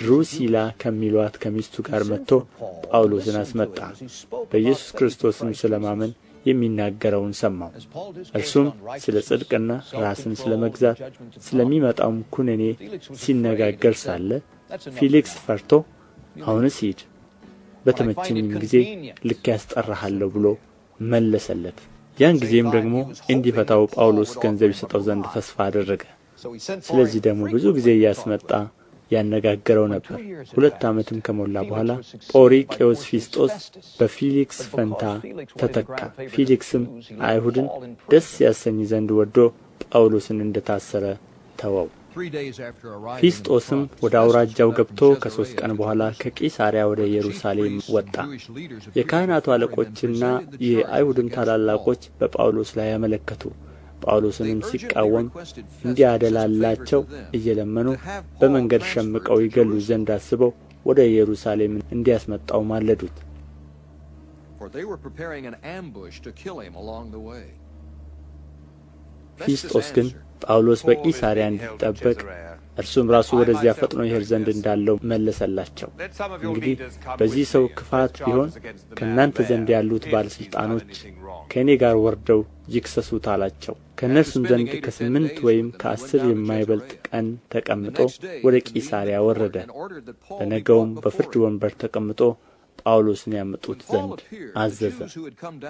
ድሩሲላ ከሚሏት ከሚስቱ ጋር መጥቶ ጳውሎስን አስመጣ። በኢየሱስ ክርስቶስም ስለ ማመን የሚናገረውን ሰማው። እርሱም ስለ ጽድቅና ራስን ስለ መግዛት ስለሚመጣውም ኩነኔ ሲነጋገር ሳለ ፊሊክስ ፈርቶ አሁንስ ሂድ በተመቸኝም ጊዜ ልክ ያስጠራሃለሁ ብሎ መለሰለት። ያን ጊዜም ደግሞ እንዲፈታው ጳውሎስ ገንዘብ ይሰጠው ዘንድ ተስፋ አደረገ። ስለዚህ ደግሞ ብዙ ጊዜ እያስመጣ ያነጋገረው ነበር። 2 ዓመትም ከሞላ በኋላ ጶርቅዮስ ፊስጦስ በፊሊክስ ፈንታ ተተካ። ፊሊክስም አይሁድን ደስ ያሰኝ ዘንድ ወዶ ጳውሎስን እንደታሰረ ተወው። ፊስጦስም ወደ አውራጃው ገብቶ ከ3 ቀን በኋላ ከቂሳሪያ ወደ ኢየሩሳሌም ወጣ። የካህናቱ አለቆችና የአይሁድም ታላላቆች በጳውሎስ ላይ ያመለከቱ። ጳውሎስንም ሲቃወም እንዲያደላላቸው እየለመኑ በመንገድ ሸምቀው ይገሉት ዘንድ አስበው ወደ ኢየሩሳሌም እንዲያስመጣው ማለዱት። ፊስጦስ ግን ጳውሎስ በቂሳሪያ እንዲጠበቅ እርሱም ራሱ ወደዚያ ፈጥኖ ይሄድ ዘንድ እንዳለው መለሰላቸው። እንግዲህ በዚህ ሰው ክፋት ቢሆን ከእናንተ ዘንድ ያሉት ባለሥልጣኖች ከእኔ ጋር ወርደው ይክሰሱት አላቸው። ከእነርሱም ዘንድ ከ8 ወይም ከ10 የማይበልጥ ቀን ተቀምጦ ወደ ቂሳሪያ ወረደ። በነገውም በፍርድ ወንበር ተቀምጦ ጳውሎስን ያመጡት ዘንድ አዘዘ።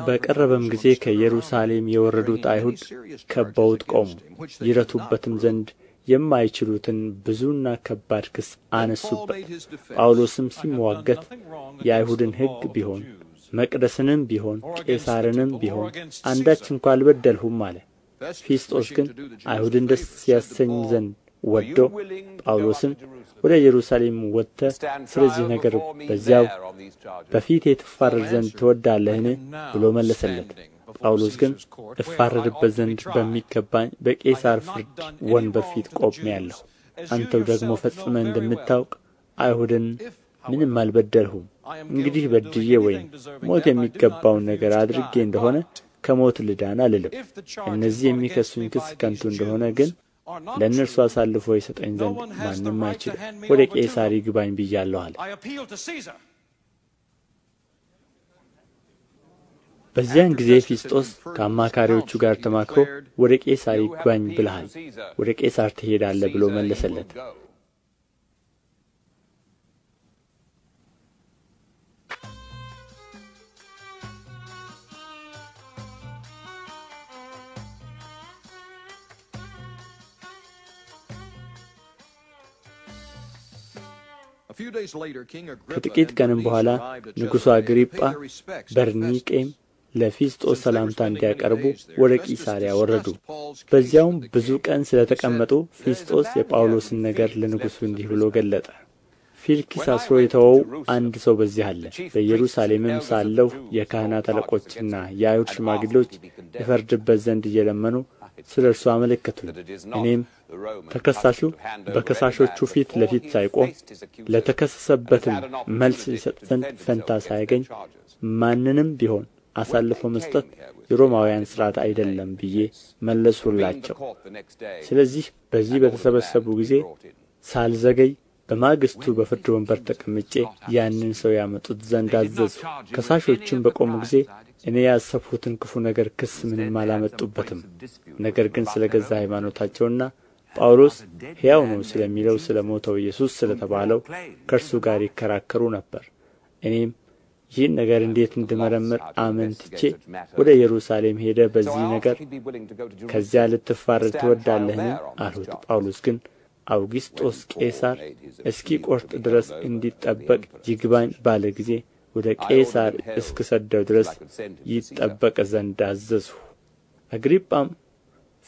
በቀረበም ጊዜ ከኢየሩሳሌም የወረዱት አይሁድ ከበውት ቆሙ። ይረቱበትም ዘንድ የማይችሉትን ብዙና ከባድ ክስ አነሱበት። ጳውሎስም ሲሟገት የአይሁድን ሕግ ቢሆን መቅደስንም ቢሆን ቄሳርንም ቢሆን አንዳች እንኳ አልበደልሁም አለ። ፊስጦስ ግን አይሁድን ደስ ያሰኝ ዘንድ ወዶ ጳውሎስን ወደ ኢየሩሳሌም ወጥተህ ስለዚህ ነገር በዚያው በፊቴ ትፋረድ ዘንድ ትወዳለህን ብሎ መለሰለት። ጳውሎስ ግን እፋረድበት ዘንድ በሚገባኝ በቄሳር ፍርድ ወንበር ፊት ቆሜአለሁ። አንተው ደግሞ ፈጽመህ እንደምታውቅ አይሁድን ምንም አልበደልሁም። እንግዲህ በድዬ ወይም ሞት የሚገባውን ነገር አድርጌ እንደሆነ ከሞት ልዳን አልልም። እነዚህ የሚከሱኝ ክስ ከንቱ እንደሆነ ግን ለእነርሱ አሳልፎ የሰጠኝ ዘንድ ማንም አይችልም። ወደ ቄሳር ይግባኝ ብያለሁ አለ። በዚያን ጊዜ ፊስጦስ ከአማካሪዎቹ ጋር ተማክሮ ወደ ቄሳር ይግባኝ ብለሃል፣ ወደ ቄሳር ትሄዳለህ ብሎ መለሰለት። ከጥቂት ቀንም በኋላ ንጉሡ አግሪጳ በርኒቄም ለፊስጦስ ሰላምታ እንዲያቀርቡ ወደ ቂሳሪያ ወረዱ። በዚያውም ብዙ ቀን ስለ ተቀመጡ ፊስጦስ የጳውሎስን ነገር ለንጉሡ እንዲህ ብሎ ገለጠ። ፊልክስ አስሮ የተወው አንድ ሰው በዚህ አለ። በኢየሩሳሌምም ሳለሁ የካህናት አለቆችና የአይሁድ ሽማግሌዎች እፈርድበት ዘንድ እየለመኑ ስለ እርሱ አመለከቱኝ። እኔም ተከሳሹ በከሳሾቹ ፊት ለፊት ሳይቆም ለተከሰሰበትም መልስ ይሰጥ ዘንድ ፈንታ ሳያገኝ ማንንም ቢሆን አሳልፎ መስጠት የሮማውያን ሥርዓት አይደለም ብዬ መለስሁላቸው። ስለዚህ በዚህ በተሰበሰቡ ጊዜ ሳልዘገይ በማግስቱ በፍርድ ወንበር ተቀምጬ ያንን ሰው ያመጡት ዘንድ አዘዙ። ከሳሾቹም በቆሙ ጊዜ እኔ ያሰብሁትን ክፉ ነገር ክስ ምንም አላመጡበትም። ነገር ግን ስለ ገዛ ሃይማኖታቸውና ጳውሎስ ሕያው ነው ስለሚለው ስለ ሞተው ኢየሱስ ስለ ተባለው ከእርሱ ጋር ይከራከሩ ነበር። እኔም ይህን ነገር እንዴት እንድመረምር አመንትቼ ወደ ኢየሩሳሌም ሄደ በዚህ ነገር ከዚያ ልትፋረድ ትወዳለህን አልሁት። ጳውሎስ ግን አውግስጦስ ቄሳር እስኪቆርጥ ድረስ እንዲጠበቅ ይግባኝ ባለ ጊዜ ወደ ቄሳር እስክሰደው ድረስ ይጠበቅ ዘንድ አዘዝሁ። አግሪጳም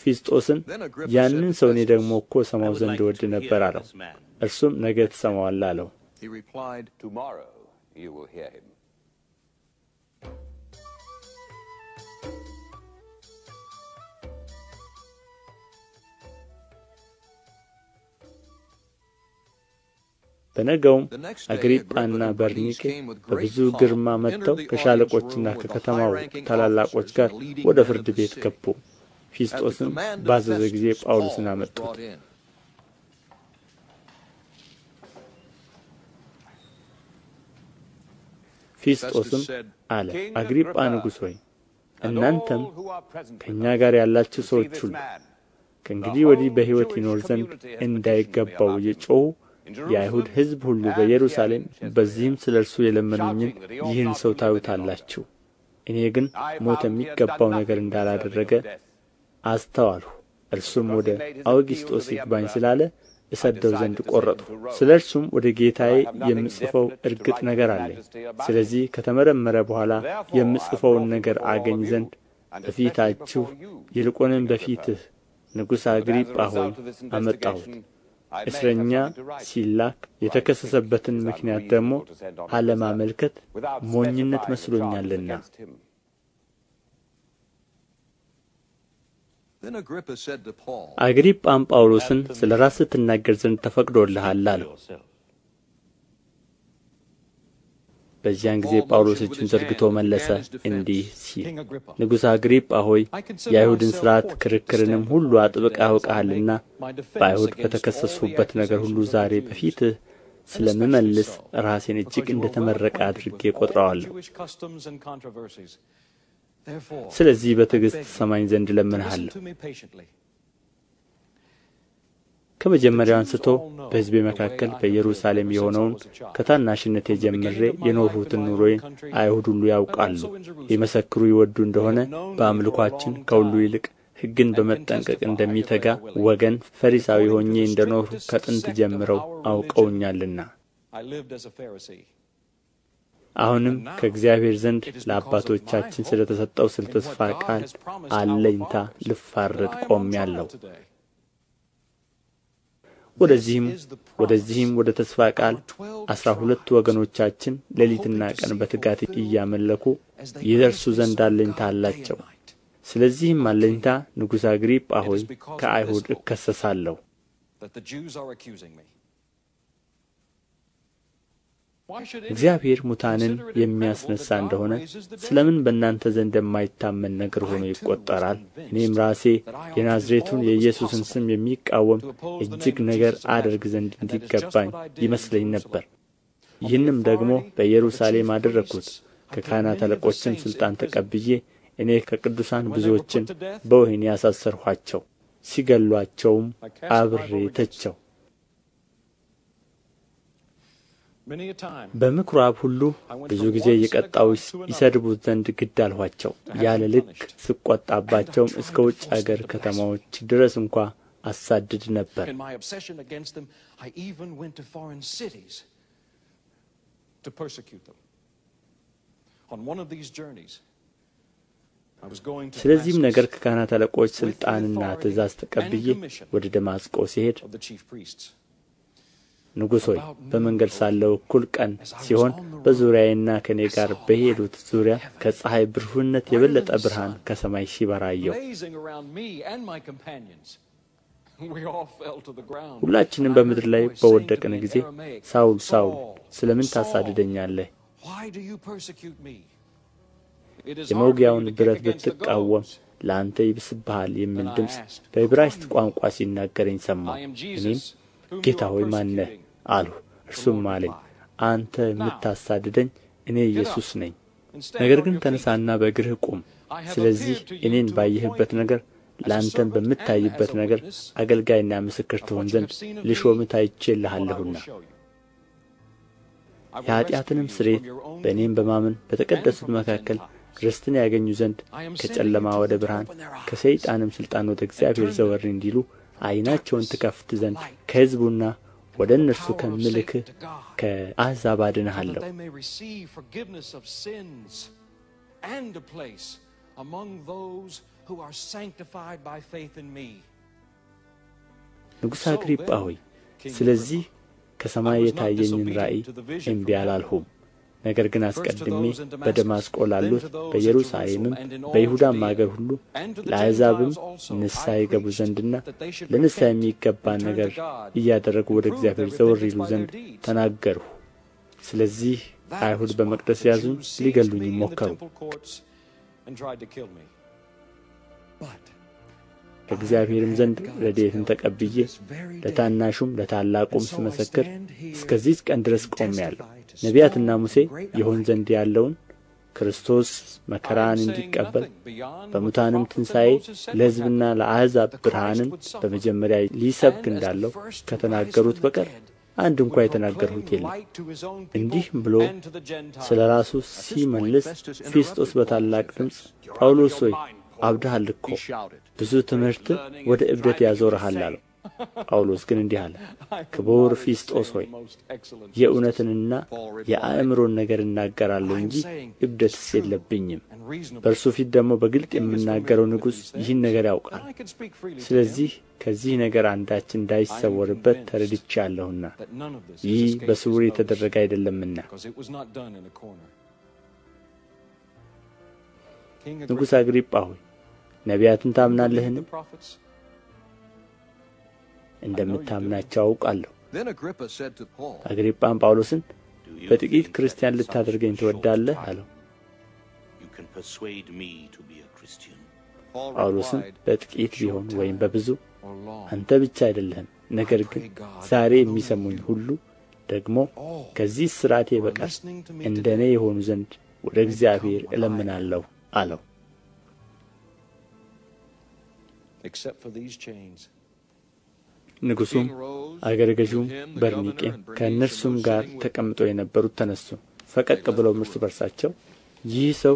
ፊስጦስን ያንን ሰው እኔ ደግሞ እኮ ሰማው ዘንድ ወድ ነበር አለው። እርሱም ነገ ትሰማዋለህ አለው። በነገውም አግሪጳና በርኒቄ በብዙ ግርማ መጥተው ከሻለቆችና ከከተማው ታላላቆች ጋር ወደ ፍርድ ቤት ገቡ። ፊስጦስም ባዘዘ ጊዜ ጳውሎስን አመጡት። ፊስጦስም አለ፣ አግሪጳ ንጉሥ ሆይ፣ እናንተም ከእኛ ጋር ያላችሁ ሰዎች ሁሉ ከእንግዲህ ወዲህ በሕይወት ይኖር ዘንድ እንዳይገባው እየጮኹ የአይሁድ ሕዝብ ሁሉ በኢየሩሳሌም በዚህም ስለ እርሱ የለመኑኝን ይህን ሰው ታዩታላችሁ፣ እኔ ግን ሞት የሚገባው ነገር እንዳላደረገ አስተዋልሁ። እርሱም ወደ አውግስጦስ ይግባኝ ስላለ እሰደው ዘንድ ቆረጥሁ። ስለ እርሱም ወደ ጌታዬ የምጽፈው እርግጥ ነገር አለኝ። ስለዚህ ከተመረመረ በኋላ የምጽፈውን ነገር አገኝ ዘንድ በፊታችሁ ይልቁንም በፊትህ ንጉሥ አግሪጳ ሆይ አመጣሁት። እስረኛ ሲላክ የተከሰሰበትን ምክንያት ደግሞ አለማመልከት ሞኝነት መስሎኛልና። አግሪጳም ጳውሎስን ስለ ራስህ ትናገር ዘንድ ተፈቅዶልሃል አለው። በዚያን ጊዜ ጳውሎስ እጁን ዘርግቶ መለሰ እንዲህ ሲል፣ ንጉሥ አግሪጳ ሆይ የአይሁድን ሥርዓት ክርክርንም ሁሉ አጥብቀህ አውቀሃልና በአይሁድ በተከሰስሁበት ነገር ሁሉ ዛሬ በፊትህ ስለምመልስ ራሴን እጅግ እንደ ተመረቀ አድርጌ ቆጥረዋለሁ። ስለዚህ በትዕግሥት ሰማኝ ዘንድ እለምንሃለሁ። ከመጀመሪያው አንስቶ በሕዝቤ መካከል በኢየሩሳሌም የሆነውን ከታናሽነቴ ጀምሬ የኖርሁትን ኑሮዬን አይሁድ ሁሉ ያውቃሉ። ሊመሰክሩ ይወዱ እንደሆነ በአምልኳችን ከሁሉ ይልቅ ሕግን በመጠንቀቅ እንደሚተጋ ወገን ፈሪሳዊ ሆኜ እንደ ኖርሁ ከጥንት ጀምረው አውቀውኛልና፣ አሁንም ከእግዚአብሔር ዘንድ ለአባቶቻችን ስለ ተሰጠው ስለ ተስፋ ቃል አለኝታ ልፋረድ ቆሜአለሁ። ወደዚህም ወደ ተስፋ ቃል 12 ወገኖቻችን ሌሊትና ቀን በትጋት እያመለኩ ይደርሱ ዘንድ አለኝታ አላቸው። ስለዚህም አለኝታ ንጉሥ አግሪጳ ሆይ ከአይሁድ እከሰሳለሁ። እግዚአብሔር ሙታንን የሚያስነሣ እንደሆነ ስለምን በእናንተ ዘንድ የማይታመን ነገር ሆኖ ይቆጠራል? እኔም ራሴ የናዝሬቱን የኢየሱስን ስም የሚቃወም እጅግ ነገር አደርግ ዘንድ እንዲገባኝ ይመስለኝ ነበር። ይህንም ደግሞ በኢየሩሳሌም አደረግሁት። ከካህናት አለቆችም ሥልጣን ተቀብዬ እኔ ከቅዱሳን ብዙዎችን በወህኒ ያሳሰርኋቸው፣ ሲገሏቸውም አብሬ ተቸው። በምኵራብ ሁሉ ብዙ ጊዜ እየቀጣሁ ይሰድቡት ዘንድ ግድ አልኋቸው። ያለ ልክ ስቈጣባቸውም እስከ ውጭ አገር ከተማዎች ድረስ እንኳ አሳድድ ነበር። ስለዚህም ነገር ከካህናት አለቆች ሥልጣንና ትእዛዝ ተቀብዬ ወደ ደማስቆ ሲሄድ ንጉሥ ሆይ በመንገድ ሳለሁ እኩል ቀን ሲሆን በዙሪያዬና ከእኔ ጋር በሄዱት ዙሪያ ከፀሐይ ብሩህነት የበለጠ ብርሃን ከሰማይ ሲበራ አየሁ። ሁላችንም በምድር ላይ በወደቅን ጊዜ ሳውል ሳውል ስለምን ታሳድደኛለህ? የመውጊያውን ብረት ብትቃወም ለአንተ ይብስብሃል የሚል ድምፅ በዕብራይስጥ ቋንቋ ሲናገረኝ ሰማሁ። እኔም ጌታ ሆይ ማን ነህ አልሁ። እርሱም አለኝ አንተ የምታሳድደኝ እኔ ኢየሱስ ነኝ። ነገር ግን ተነሳና በእግርህ ቁም። ስለዚህ እኔን ባየህበት ነገር ለአንተም በምታይበት ነገር አገልጋይና ምስክር ትሆን ዘንድ ልሾምህ ታይቼልሃለሁና የኃጢአትንም ስርየት በእኔም በማመን በተቀደሱት መካከል ርስትን ያገኙ ዘንድ ከጨለማ ወደ ብርሃን ከሰይጣንም ሥልጣን ወደ እግዚአብሔር ዘወር እንዲሉ ዓይናቸውን ትከፍት ዘንድ ከሕዝቡና ወደ እነርሱ ከምልክህ ከአሕዛብ አድንሃለሁ። ንጉሥ አግሪጳ ሆይ ስለዚህ ከሰማይ የታየኝን ራእይ እምቢ አላልሁም። ነገር ግን አስቀድሜ በደማስቆ ላሉት በኢየሩሳሌምም በይሁዳም አገር ሁሉ ለአሕዛብም ንስሐ ይገቡ ዘንድና ለንስሐ የሚገባን ነገር እያደረጉ ወደ እግዚአብሔር ዘወር ይሉ ዘንድ ተናገርሁ። ስለዚህ አይሁድ በመቅደስ ያዙኝ፣ ሊገሉኝ ሞከሩ። ከእግዚአብሔርም ዘንድ ረድኤትን ተቀብዬ ለታናሹም ለታላቁም ስመሰክር እስከዚህ ቀን ድረስ ቆሜአለሁ። ነቢያትና ሙሴ ይሆን ዘንድ ያለውን ክርስቶስ መከራን እንዲቀበል በሙታንም ትንሣኤ ለሕዝብና ለአሕዛብ ብርሃንን በመጀመሪያ ሊሰብክ እንዳለው ከተናገሩት በቀር አንድ እንኳ የተናገርሁት የለም። እንዲህም ብሎ ስለ ራሱ ሲመልስ ፊስጦስ በታላቅ ድምፅ ጳውሎስ ሆይ አብድሃል እኮ ብዙ ትምህርት ወደ እብደት ያዞርሃል አለው። ጳውሎስ ግን እንዲህ አለ፣ ክቡር ፊስጦስ ሆይ የእውነትንና የአእምሮን ነገር እናገራለሁ እንጂ እብደትስ የለብኝም። በእርሱ ፊት ደግሞ በግልጥ የምናገረው ንጉሥ ይህን ነገር ያውቃል። ስለዚህ ከዚህ ነገር አንዳች እንዳይሰወርበት ተረድቻለሁና፣ ይህ በስውር የተደረገ አይደለምና። ንጉሥ አግሪጳ ሆይ ነቢያትን ታምናለህን? እንደምታምናቸው አውቃለሁ። አግሪጳም ጳውሎስን በጥቂት ክርስቲያን ልታደርገኝ ትወዳለህ አለው። ጳውሎስም በጥቂት ቢሆን ወይም በብዙ አንተ ብቻ አይደለህም፣ ነገር ግን ዛሬ የሚሰሙኝ ሁሉ ደግሞ ከዚህ ሥርዓቴ በቀር እንደ እኔ የሆኑ ዘንድ ወደ እግዚአብሔር እለምናለሁ አለው። ንጉሡም አገረ ገዡም በርኒቄም ከእነርሱም ጋር ተቀምጠው የነበሩት ተነሱ። ፈቀቅ ብለው እርስ በርሳቸው ይህ ሰው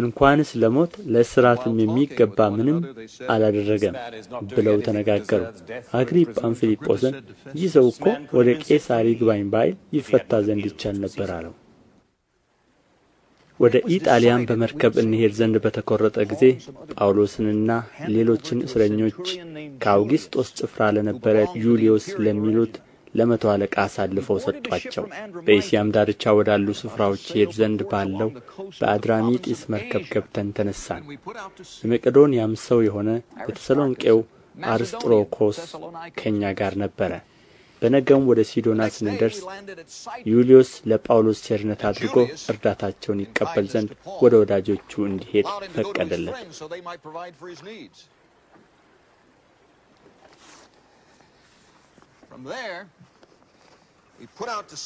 እንኳንስ ለሞት ለእስራትም የሚገባ ምንም አላደረገም ብለው ተነጋገሩ። አግሪጳም ፊልጶስን ይህ ሰው እኮ ወደ ቄሳር ይግባኝ ባይል ይፈታ ዘንድ ይቻል ነበር አለው። ወደ ኢጣሊያን በመርከብ እንሄድ ዘንድ በተቆረጠ ጊዜ ጳውሎስንና ሌሎችን እስረኞች ከአውግስጦስ ጭፍራ ለነበረ ዩልዮስ ለሚሉት ለመቶ አለቃ አሳልፈው ሰጧቸው። በእስያም ዳርቻ ወዳሉ ስፍራዎች ይሄድ ዘንድ ባለው በአድራሚጢስ መርከብ ገብተን ተነሳን። የመቄዶንያም ሰው የሆነ የተሰሎንቄው አርስጥሮኮስ ከእኛ ጋር ነበረ። በነገውም ወደ ሲዶና ስንደርስ ዩልዮስ ለጳውሎስ ቸርነት አድርጎ እርዳታቸውን ይቀበል ዘንድ ወደ ወዳጆቹ እንዲሄድ ፈቀደለት።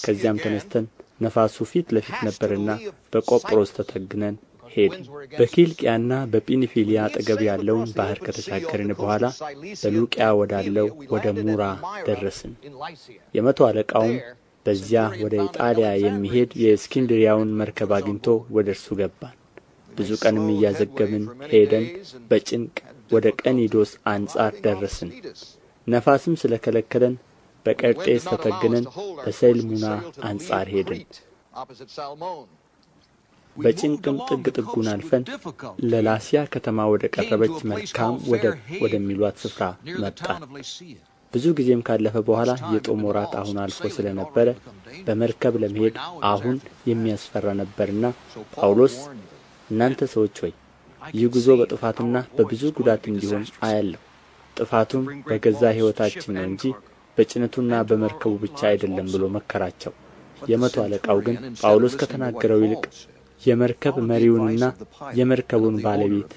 ከዚያም ተነስተን ነፋሱ ፊት ለፊት ነበርና በቆጵሮስ ተተግነን ሄድን። በኪልቅያና በጵንፊልያ አጠገብ ያለውን ባሕር ከተሻገርን በኋላ በሉቅያ ወዳለው ወደ ሙራ ደረስን። የመቶ አለቃውም በዚያ ወደ ኢጣሊያ የሚሄድ የእስክንድሪያውን መርከብ አግኝቶ ወደ እርሱ ገባን። ብዙ ቀንም እያዘገምን ሄደን በጭንቅ ወደ ቀኒዶስ አንጻር ደረስን። ነፋስም ስለ ከለከለን በቀርጤስ ተተግነን በሰልሙና አንጻር ሄድን። በጭንቅም ጥግ ጥጉን አልፈን ለላሲያ ከተማ ወደ ቀረበች መልካም ወደብ ወደሚሏት ስፍራ መጣን። ብዙ ጊዜም ካለፈ በኋላ የጦም ወራት አሁን አልፎ ስለ ነበረ በመርከብ ለመሄድ አሁን የሚያስፈራ ነበርና ጳውሎስ እናንተ ሰዎች ሆይ ይህ ጉዞ በጥፋትና በብዙ ጉዳት እንዲሆን አያለሁ። ጥፋቱም በገዛ ሕይወታችን ነው እንጂ በጭነቱና በመርከቡ ብቻ አይደለም ብሎ መከራቸው። የመቶ አለቃው ግን ጳውሎስ ከተናገረው ይልቅ የመርከብ መሪውንና የመርከቡን ባለቤት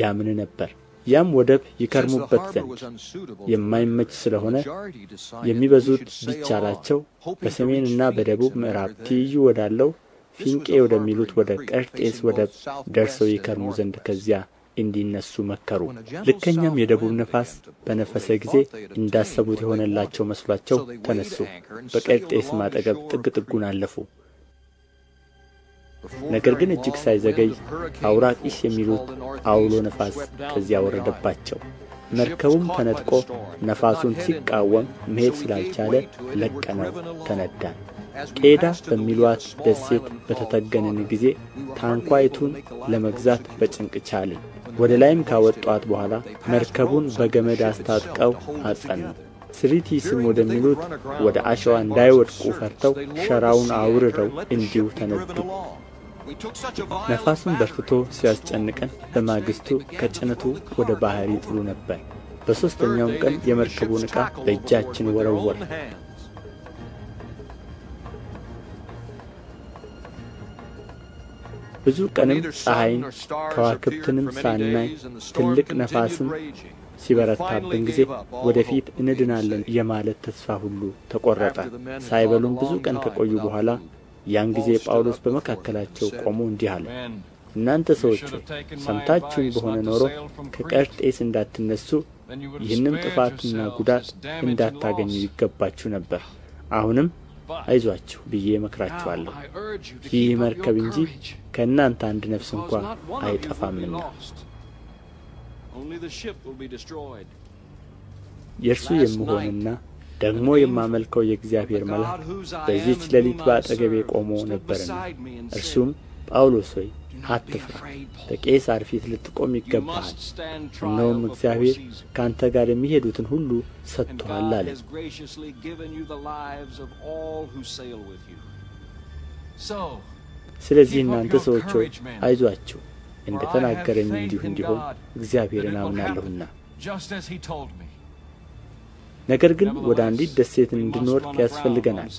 ያምን ነበር። ያም ወደብ ይከርሙበት ዘንድ የማይመች ስለሆነ የሚበዙት ቢቻላቸው በሰሜንና በደቡብ ምዕራብ ትይዩ ወዳለው ፊንቄ ወደሚሉት ወደ ቀርጤስ ወደብ ደርሰው ይከርሙ ዘንድ ከዚያ እንዲነሱ መከሩ። ልከኛም የደቡብ ነፋስ በነፈሰ ጊዜ እንዳሰቡት የሆነላቸው መስሏቸው ተነሱ። በቀርጤስም አጠገብ ጥግ ጥጉን አለፉ። ነገር ግን እጅግ ሳይዘገይ አውራቂስ የሚሉት አውሎ ነፋስ ከዚያ ወረደባቸው። መርከቡም ተነጥቆ ነፋሱን ሲቃወም መሄድ ስላልቻለ ለቀነው ተነዳን። ቄዳ በሚሏት ደሴት በተተገንን ጊዜ ታንኳይቱን ለመግዛት በጭንቅ ቻልን። ወደ ላይም ካወጧት በኋላ መርከቡን በገመድ አስታጥቀው አጸኑ። ስሪቲስም ወደሚሉት ወደ አሸዋ እንዳይወድቁ ፈርተው ሸራውን አውርደው እንዲሁ ተነዱ። ነፋሱን በርትቶ ሲያስጨንቀን በማግስቱ ከጭነቱ ወደ ባሕር ይጥሉ ነበር። በሦስተኛውም ቀን የመርከቡን ዕቃ በእጃችን ወረወር። ብዙ ቀንም ፀሐይን ከዋክብትንም ሳናይ ትልቅ ነፋስም ሲበረታብን ጊዜ ወደፊት እንድናለን የማለት ተስፋ ሁሉ ተቆረጠ። ሳይበሉም ብዙ ቀን ከቆዩ በኋላ ያን ጊዜ ጳውሎስ በመካከላቸው ቆሞ እንዲህ አለ፣ እናንተ ሰዎች ሰምታችሁኝ በሆነ ኖሮ ከቀርጤስ እንዳትነሱ፣ ይህንም ጥፋትና ጉዳት እንዳታገኙ ይገባችሁ ነበር። አሁንም አይዟችሁ ብዬ መክራችኋለሁ። ይህ መርከብ እንጂ ከእናንተ አንድ ነፍስ እንኳ አይጠፋምና የእርሱ የምሆንና ደግሞ የማመልከው የእግዚአብሔር መልአክ በዚች ሌሊት በአጠገቤ ቆሞ ነበርና እርሱም ጳውሎስ ሆይ አትፍራ፣ በቄሳር ፊት ልትቆም ይገባሃል፣ እነሆም እግዚአብሔር ከአንተ ጋር የሚሄዱትን ሁሉ ሰጥቶሃል አለ። ስለዚህ እናንተ ሰዎች ሆይ አይዟችሁ፣ እንደ ተናገረኝ እንዲሁ እንዲሆን እግዚአብሔርን አምናለሁና። ነገር ግን ወደ አንዲት ደሴት እንድንወድቅ ያስፈልገናል።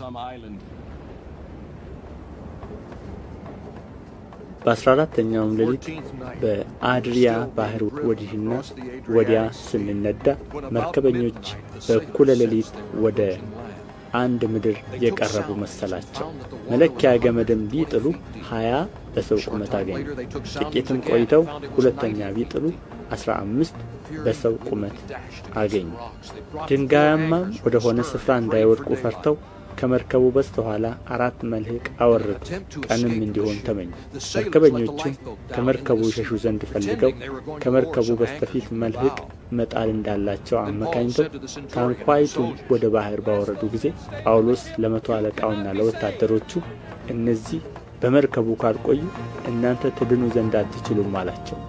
በ14ኛውም ሌሊት በአድሪያ ባህር ወዲህና ወዲያ ስንነዳ መርከበኞች በእኩለ ሌሊት ወደ አንድ ምድር የቀረቡ መሰላቸው። መለኪያ ገመድም ቢጥሉ 20 በሰው ቁመት አገኙ። ጥቂትም ቆይተው ሁለተኛ ቢጥሉ 15 በሰው ቁመት አገኙ። ድንጋያማም ወደ ሆነ ስፍራ እንዳይወድቁ ፈርተው ከመርከቡ በስተኋላ 4 መልህቅ አወረዱ። ቀንም እንዲሆን ተመኙ። መርከበኞቹም ከመርከቡ ይሸሹ ዘንድ ፈልገው ከመርከቡ በስተፊት መልህቅ መጣል እንዳላቸው አመካኝተው ታንኳይቱን ወደ ባህር ባወረዱ ጊዜ ጳውሎስ ለመቶ አለቃውና ለወታደሮቹ እነዚህ በመርከቡ ካልቆዩ እናንተ ትድኑ ዘንድ አትችሉም አላቸው።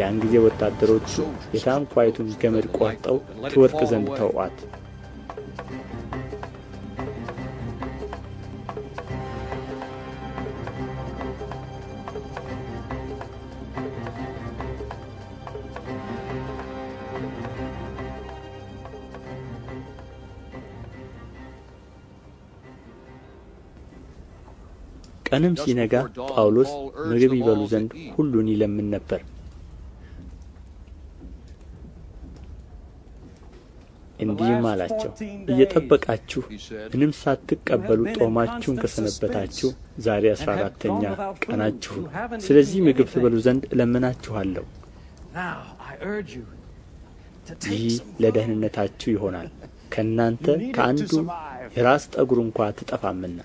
ያን ጊዜ ወታደሮቹ የታንኳይቱን ገመድ ቆርጠው ትወድቅ ዘንድ ተውአት። ቀንም ሲነጋ ጳውሎስ ምግብ ይበሉ ዘንድ ሁሉን ይለምን ነበር። እንዲህም አላቸው፣ እየጠበቃችሁ ምንም ሳትቀበሉ ጦማችሁን ከሰነበታችሁ ዛሬ 14ኛ ቀናችሁ ነው። ስለዚህ ምግብ ትበሉ ዘንድ እለምናችኋለሁ። ይህ ለደህንነታችሁ ይሆናል፣ ከእናንተ ከአንዱ የራስ ጠጉር እንኳ አትጠፋምና።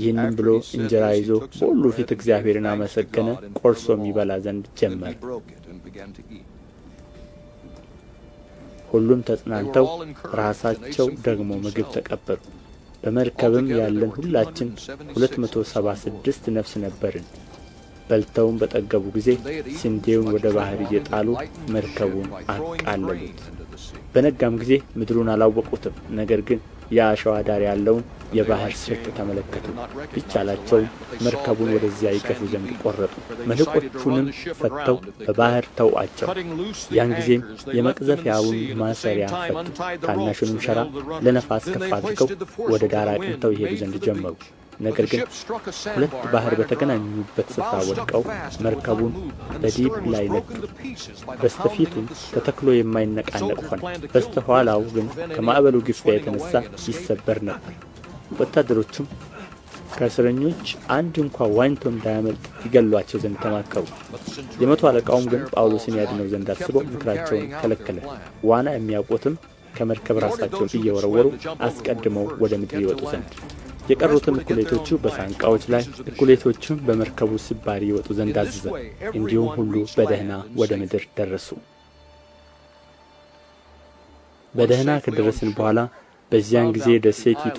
ይህንም ብሎ እንጀራ ይዞ በሁሉ ፊት እግዚአብሔርን አመሰገነ፣ ቆርሶም ይበላ ዘንድ ጀመረ። ሁሉም ተጽናንተው ራሳቸው ደግሞ ምግብ ተቀበሉ። በመርከብም ያለን ሁላችን 276 ነፍስ ነበርን። በልተውም በጠገቡ ጊዜ ስንዴውን ወደ ባህር እየጣሉ መርከቡን አቃለሉት። በነጋም ጊዜ ምድሩን አላወቁትም፣ ነገር ግን የአሸዋ ዳር ያለውን የባህር ስርጥ ተመለከቱ። ቢቻላቸውም መርከቡን ወደዚያ ይገፉ ዘንድ ቆረጡ። መልሕቆቹንም ፈተው በባህር ተውአቸው። ያን ጊዜም የመቅዘፊያውን ማሰሪያ ፈቱ። ታናሹንም ሸራ ለነፋስ ከፍ አድርገው ወደ ዳር አቅንተው ይሄዱ ዘንድ ጀመሩ። ነገር ግን ሁለት ባህር በተገናኙበት ስፍራ ወድቀው መርከቡን በዲብ ላይ ነዱ። በስተፊቱም ተተክሎ የማይነቃነቅ ሆነ፣ በስተኋላው ግን ከማዕበሉ ግፊያ የተነሳ ይሰበር ነበር። ወታደሮቹም ከእስረኞች አንድ እንኳ ዋኝቶ እንዳያመልጥ ይገሏቸው ዘንድ ተማከሩ። የመቶ አለቃውም ግን ጳውሎስን ያድነው ዘንድ አስቦ ምክራቸውን ከለከለ። ዋና የሚያውቁትም ከመርከብ ራሳቸውን እየወረወሩ አስቀድመው ወደ ምድር ይወጡ ዘንድ፣ የቀሩትም እኩሌቶቹ በሳንቃዎች ላይ እኩሌቶቹም በመርከቡ ስባሪ ይወጡ ዘንድ አዘዘ። እንዲሁም ሁሉ በደህና ወደ ምድር ደረሱ። በደህና ከደረስን በኋላ በዚያን ጊዜ ደሴቲቱ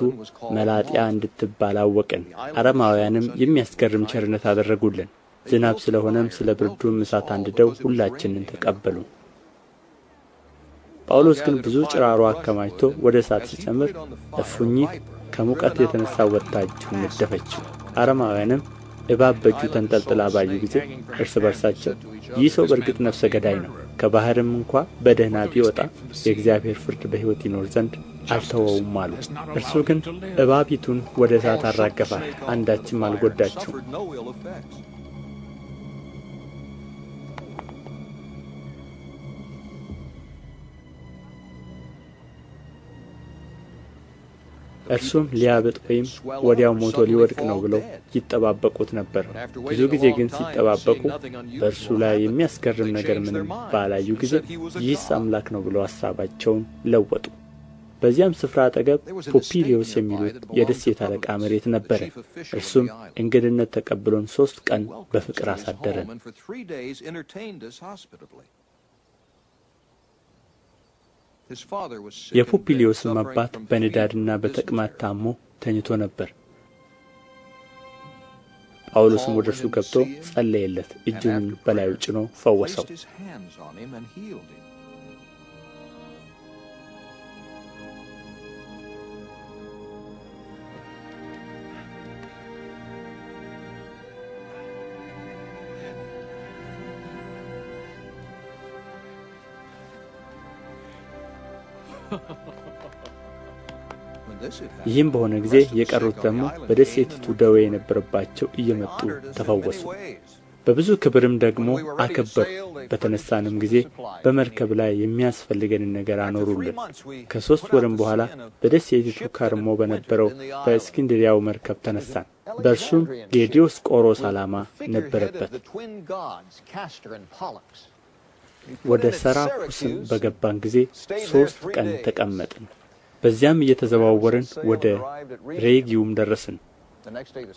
መላጥያ እንድትባል አወቅን። አረማውያንም የሚያስገርም ቸርነት አደረጉልን። ዝናብ ስለሆነም ስለ ብርዱም እሳት አንድደው ሁላችንን ተቀበሉ። ጳውሎስ ግን ብዙ ጭራሮ አከማችቶ ወደ እሳት ሲጨምር እፉኝት ከሙቀት የተነሳ ወጥታ እጁን ነደፈችው። አረማውያንም እባብ በእጁ ተንጠልጥላ ባዩ ጊዜ እርስ በርሳቸው ይህ ሰው በእርግጥ ነፍሰ ገዳይ ነው፣ ከባሕርም እንኳ በደህና ቢወጣ የእግዚአብሔር ፍርድ በሕይወት ይኖር ዘንድ አልተወውም አሉ። እርሱ ግን እባቢቱን ወደ እሳት አራገፋት፣ አንዳችም አልጎዳችም። እርሱም ሊያብጥ ወይም ወዲያው ሞቶ ሊወድቅ ነው ብለው ይጠባበቁት ነበር። ብዙ ጊዜ ግን ሲጠባበቁ በእርሱ ላይ የሚያስገርም ነገር ምንም ባላዩ ጊዜ ይህስ አምላክ ነው ብለው ሐሳባቸውን ለወጡ። በዚያም ስፍራ አጠገብ ፑፒሊዮስ የሚሉት የደሴት አለቃ መሬት ነበረ። እርሱም እንግድነት ተቀብሎን 3 ቀን በፍቅር አሳደረን። የፑፒሊዮስም አባት በንዳድና በተቅማጥ ታሞ ተኝቶ ነበር። ጳውሎስም ወደ እርሱ ገብቶ ጸለየለት፣ እጁንም በላዩ ጭኖ ፈወሰው። ይህም በሆነ ጊዜ የቀሩት ደግሞ በደሴቲቱ ደዌ የነበረባቸው እየመጡ ተፈወሱ። በብዙ ክብርም ደግሞ አከበር። በተነሳንም ጊዜ በመርከብ ላይ የሚያስፈልገንን ነገር አኖሩልን። ከ3 ወርም በኋላ በደሴቲቱ ከርሞ በነበረው በእስክንድሪያው መርከብ ተነሳን። በእርሱም የዲዮስቆሮስ ዓላማ ነበረበት። ወደ ሰራኩስም በገባን ጊዜ 3 ቀን ተቀመጥን። በዚያም እየተዘዋወርን ወደ ሬጊዩም ደረስን።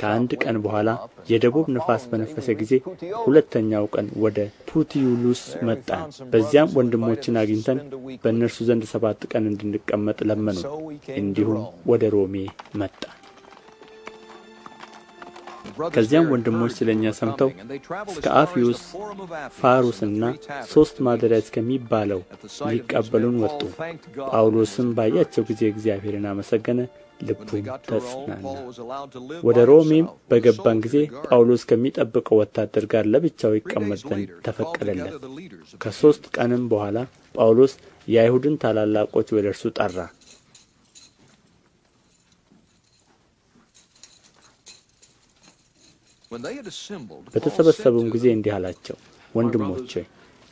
ከ1 ቀን በኋላ የደቡብ ነፋስ በነፈሰ ጊዜ 2ኛው ቀን ወደ ፑቲዩሉስ መጣን። በዚያም ወንድሞችን አግኝተን በእነርሱ ዘንድ 7 ቀን እንድንቀመጥ ለመኑ። እንዲሁም ወደ ሮሜ መጣን። ከዚያም ወንድሞች ስለ እኛ ሰምተው እስከ አፍዩስ፣ ፋሩስና 3 ማደሪያ እስከሚባለው ሊቀበሉን ወጡ። ጳውሎስም ባያቸው ጊዜ እግዚአብሔርን አመሰገነ፣ ልቡም ተጽናና። ወደ ሮሜም በገባን ጊዜ ጳውሎስ ከሚጠብቀው ወታደር ጋር ለብቻው ይቀመጥ ዘንድ ተፈቀደለት። ከ3 ቀንም በኋላ ጳውሎስ የአይሁድን ታላላቆች ወደ እርሱ ጠራ። በተሰበሰቡም ጊዜ እንዲህ አላቸው፣ ወንድሞች ሆይ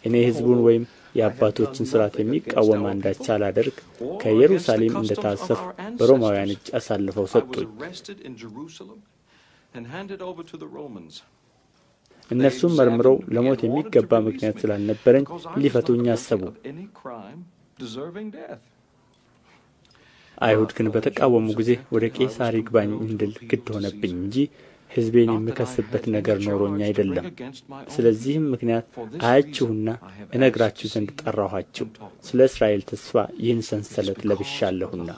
እኔ ሕዝቡን ወይም የአባቶችን ሥርዓት የሚቃወም አንዳች ሳላደርግ ከኢየሩሳሌም እንደ ታሰርሁ በሮማውያን እጅ አሳልፈው ሰጡኝ። እነርሱም መርምረው ለሞት የሚገባ ምክንያት ስላልነበረኝ ሊፈቱኝ አሰቡ። አይሁድ ግን በተቃወሙ ጊዜ ወደ ቄሳር ይግባኝ እንድል ግድ ሆነብኝ እንጂ ሕዝቤን የምከስበት ነገር ኖሮኝ አይደለም። ስለዚህም ምክንያት አያችሁና እነግራችሁ ዘንድ ጠራኋችሁ፣ ስለ እስራኤል ተስፋ ይህን ሰንሰለት ለብሻለሁና።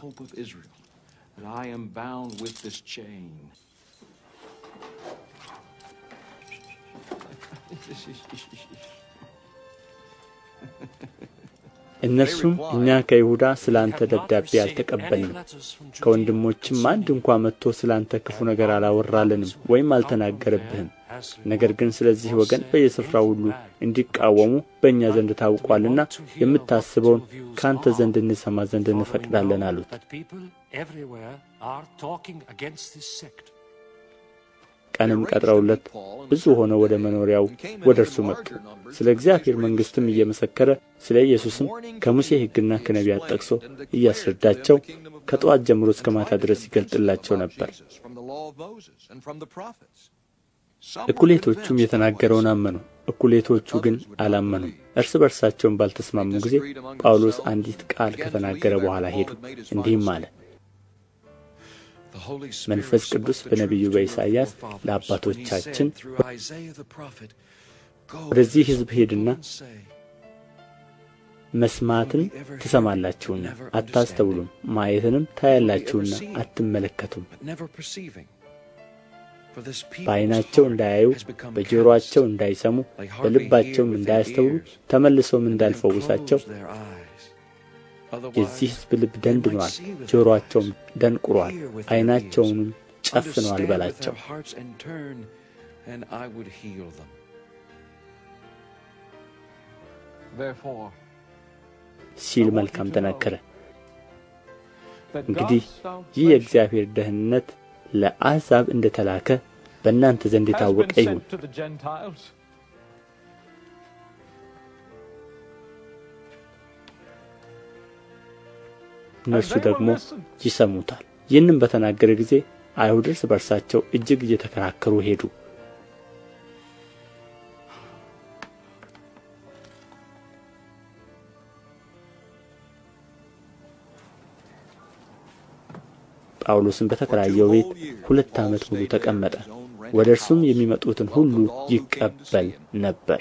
እነርሱም እኛ ከይሁዳ ስለ አንተ ደብዳቤ አልተቀበልንም፣ ከወንድሞችም አንድ እንኳ መጥቶ ስለ አንተ ክፉ ነገር አላወራልንም ወይም አልተናገረብህም። ነገር ግን ስለዚህ ወገን በየስፍራው ሁሉ እንዲቃወሙ በእኛ ዘንድ ታውቋልና የምታስበውን ከአንተ ዘንድ እንሰማ ዘንድ እንፈቅዳለን አሉት። ቀንም ቀጥረውለት ብዙ ሆነው ወደ መኖሪያው ወደ እርሱ መጡ። ስለ እግዚአብሔር መንግሥትም እየመሰከረ ስለ ኢየሱስም ከሙሴ ሕግና ከነቢያት ጠቅሶ እያስረዳቸው ከጠዋት ጀምሮ እስከ ማታ ድረስ ይገልጥላቸው ነበር። እኩሌቶቹም የተናገረውን አመኑ፣ እኩሌቶቹ ግን አላመኑም። እርስ በርሳቸውን ባልተስማሙ ጊዜ ጳውሎስ አንዲት ቃል ከተናገረ በኋላ ሄዱ፣ እንዲህም አለ፣ መንፈስ ቅዱስ በነቢዩ በኢሳይያስ ለአባቶቻችን ወደዚህ ሕዝብ ሄድና መስማትን ትሰማላችሁና አታስተውሉም፣ ማየትንም ታያላችሁና አትመለከቱም። በዓይናቸው እንዳያዩ፣ በጆሮአቸው እንዳይሰሙ፣ በልባቸውም እንዳያስተውሉ፣ ተመልሰውም እንዳልፈውሳቸው የዚህ ሕዝብ ልብ ደንድኗል፣ ጆሮአቸውም ደንቁሯል፣ ዓይናቸውንም ጨፍኗል በላቸው። ሲል መልካም ተናገረ። እንግዲህ ይህ የእግዚአብሔር ደህንነት ለአሕዛብ እንደ ተላከ በእናንተ ዘንድ የታወቀ ይሁን። እነርሱ ደግሞ ይሰሙታል፣ ይህንም በተናገረ ጊዜ አይሁድ እርስ በርሳቸው እጅግ እየተከራከሩ ሄዱ። ጳውሎስም በተከራየው ቤት 2 ዓመት ሙሉ ተቀመጠ። ወደ እርሱም የሚመጡትን ሁሉ ይቀበል ነበር።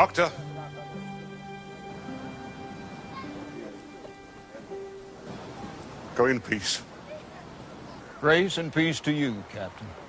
Doctor. Go in peace. Grace and peace to you, Captain.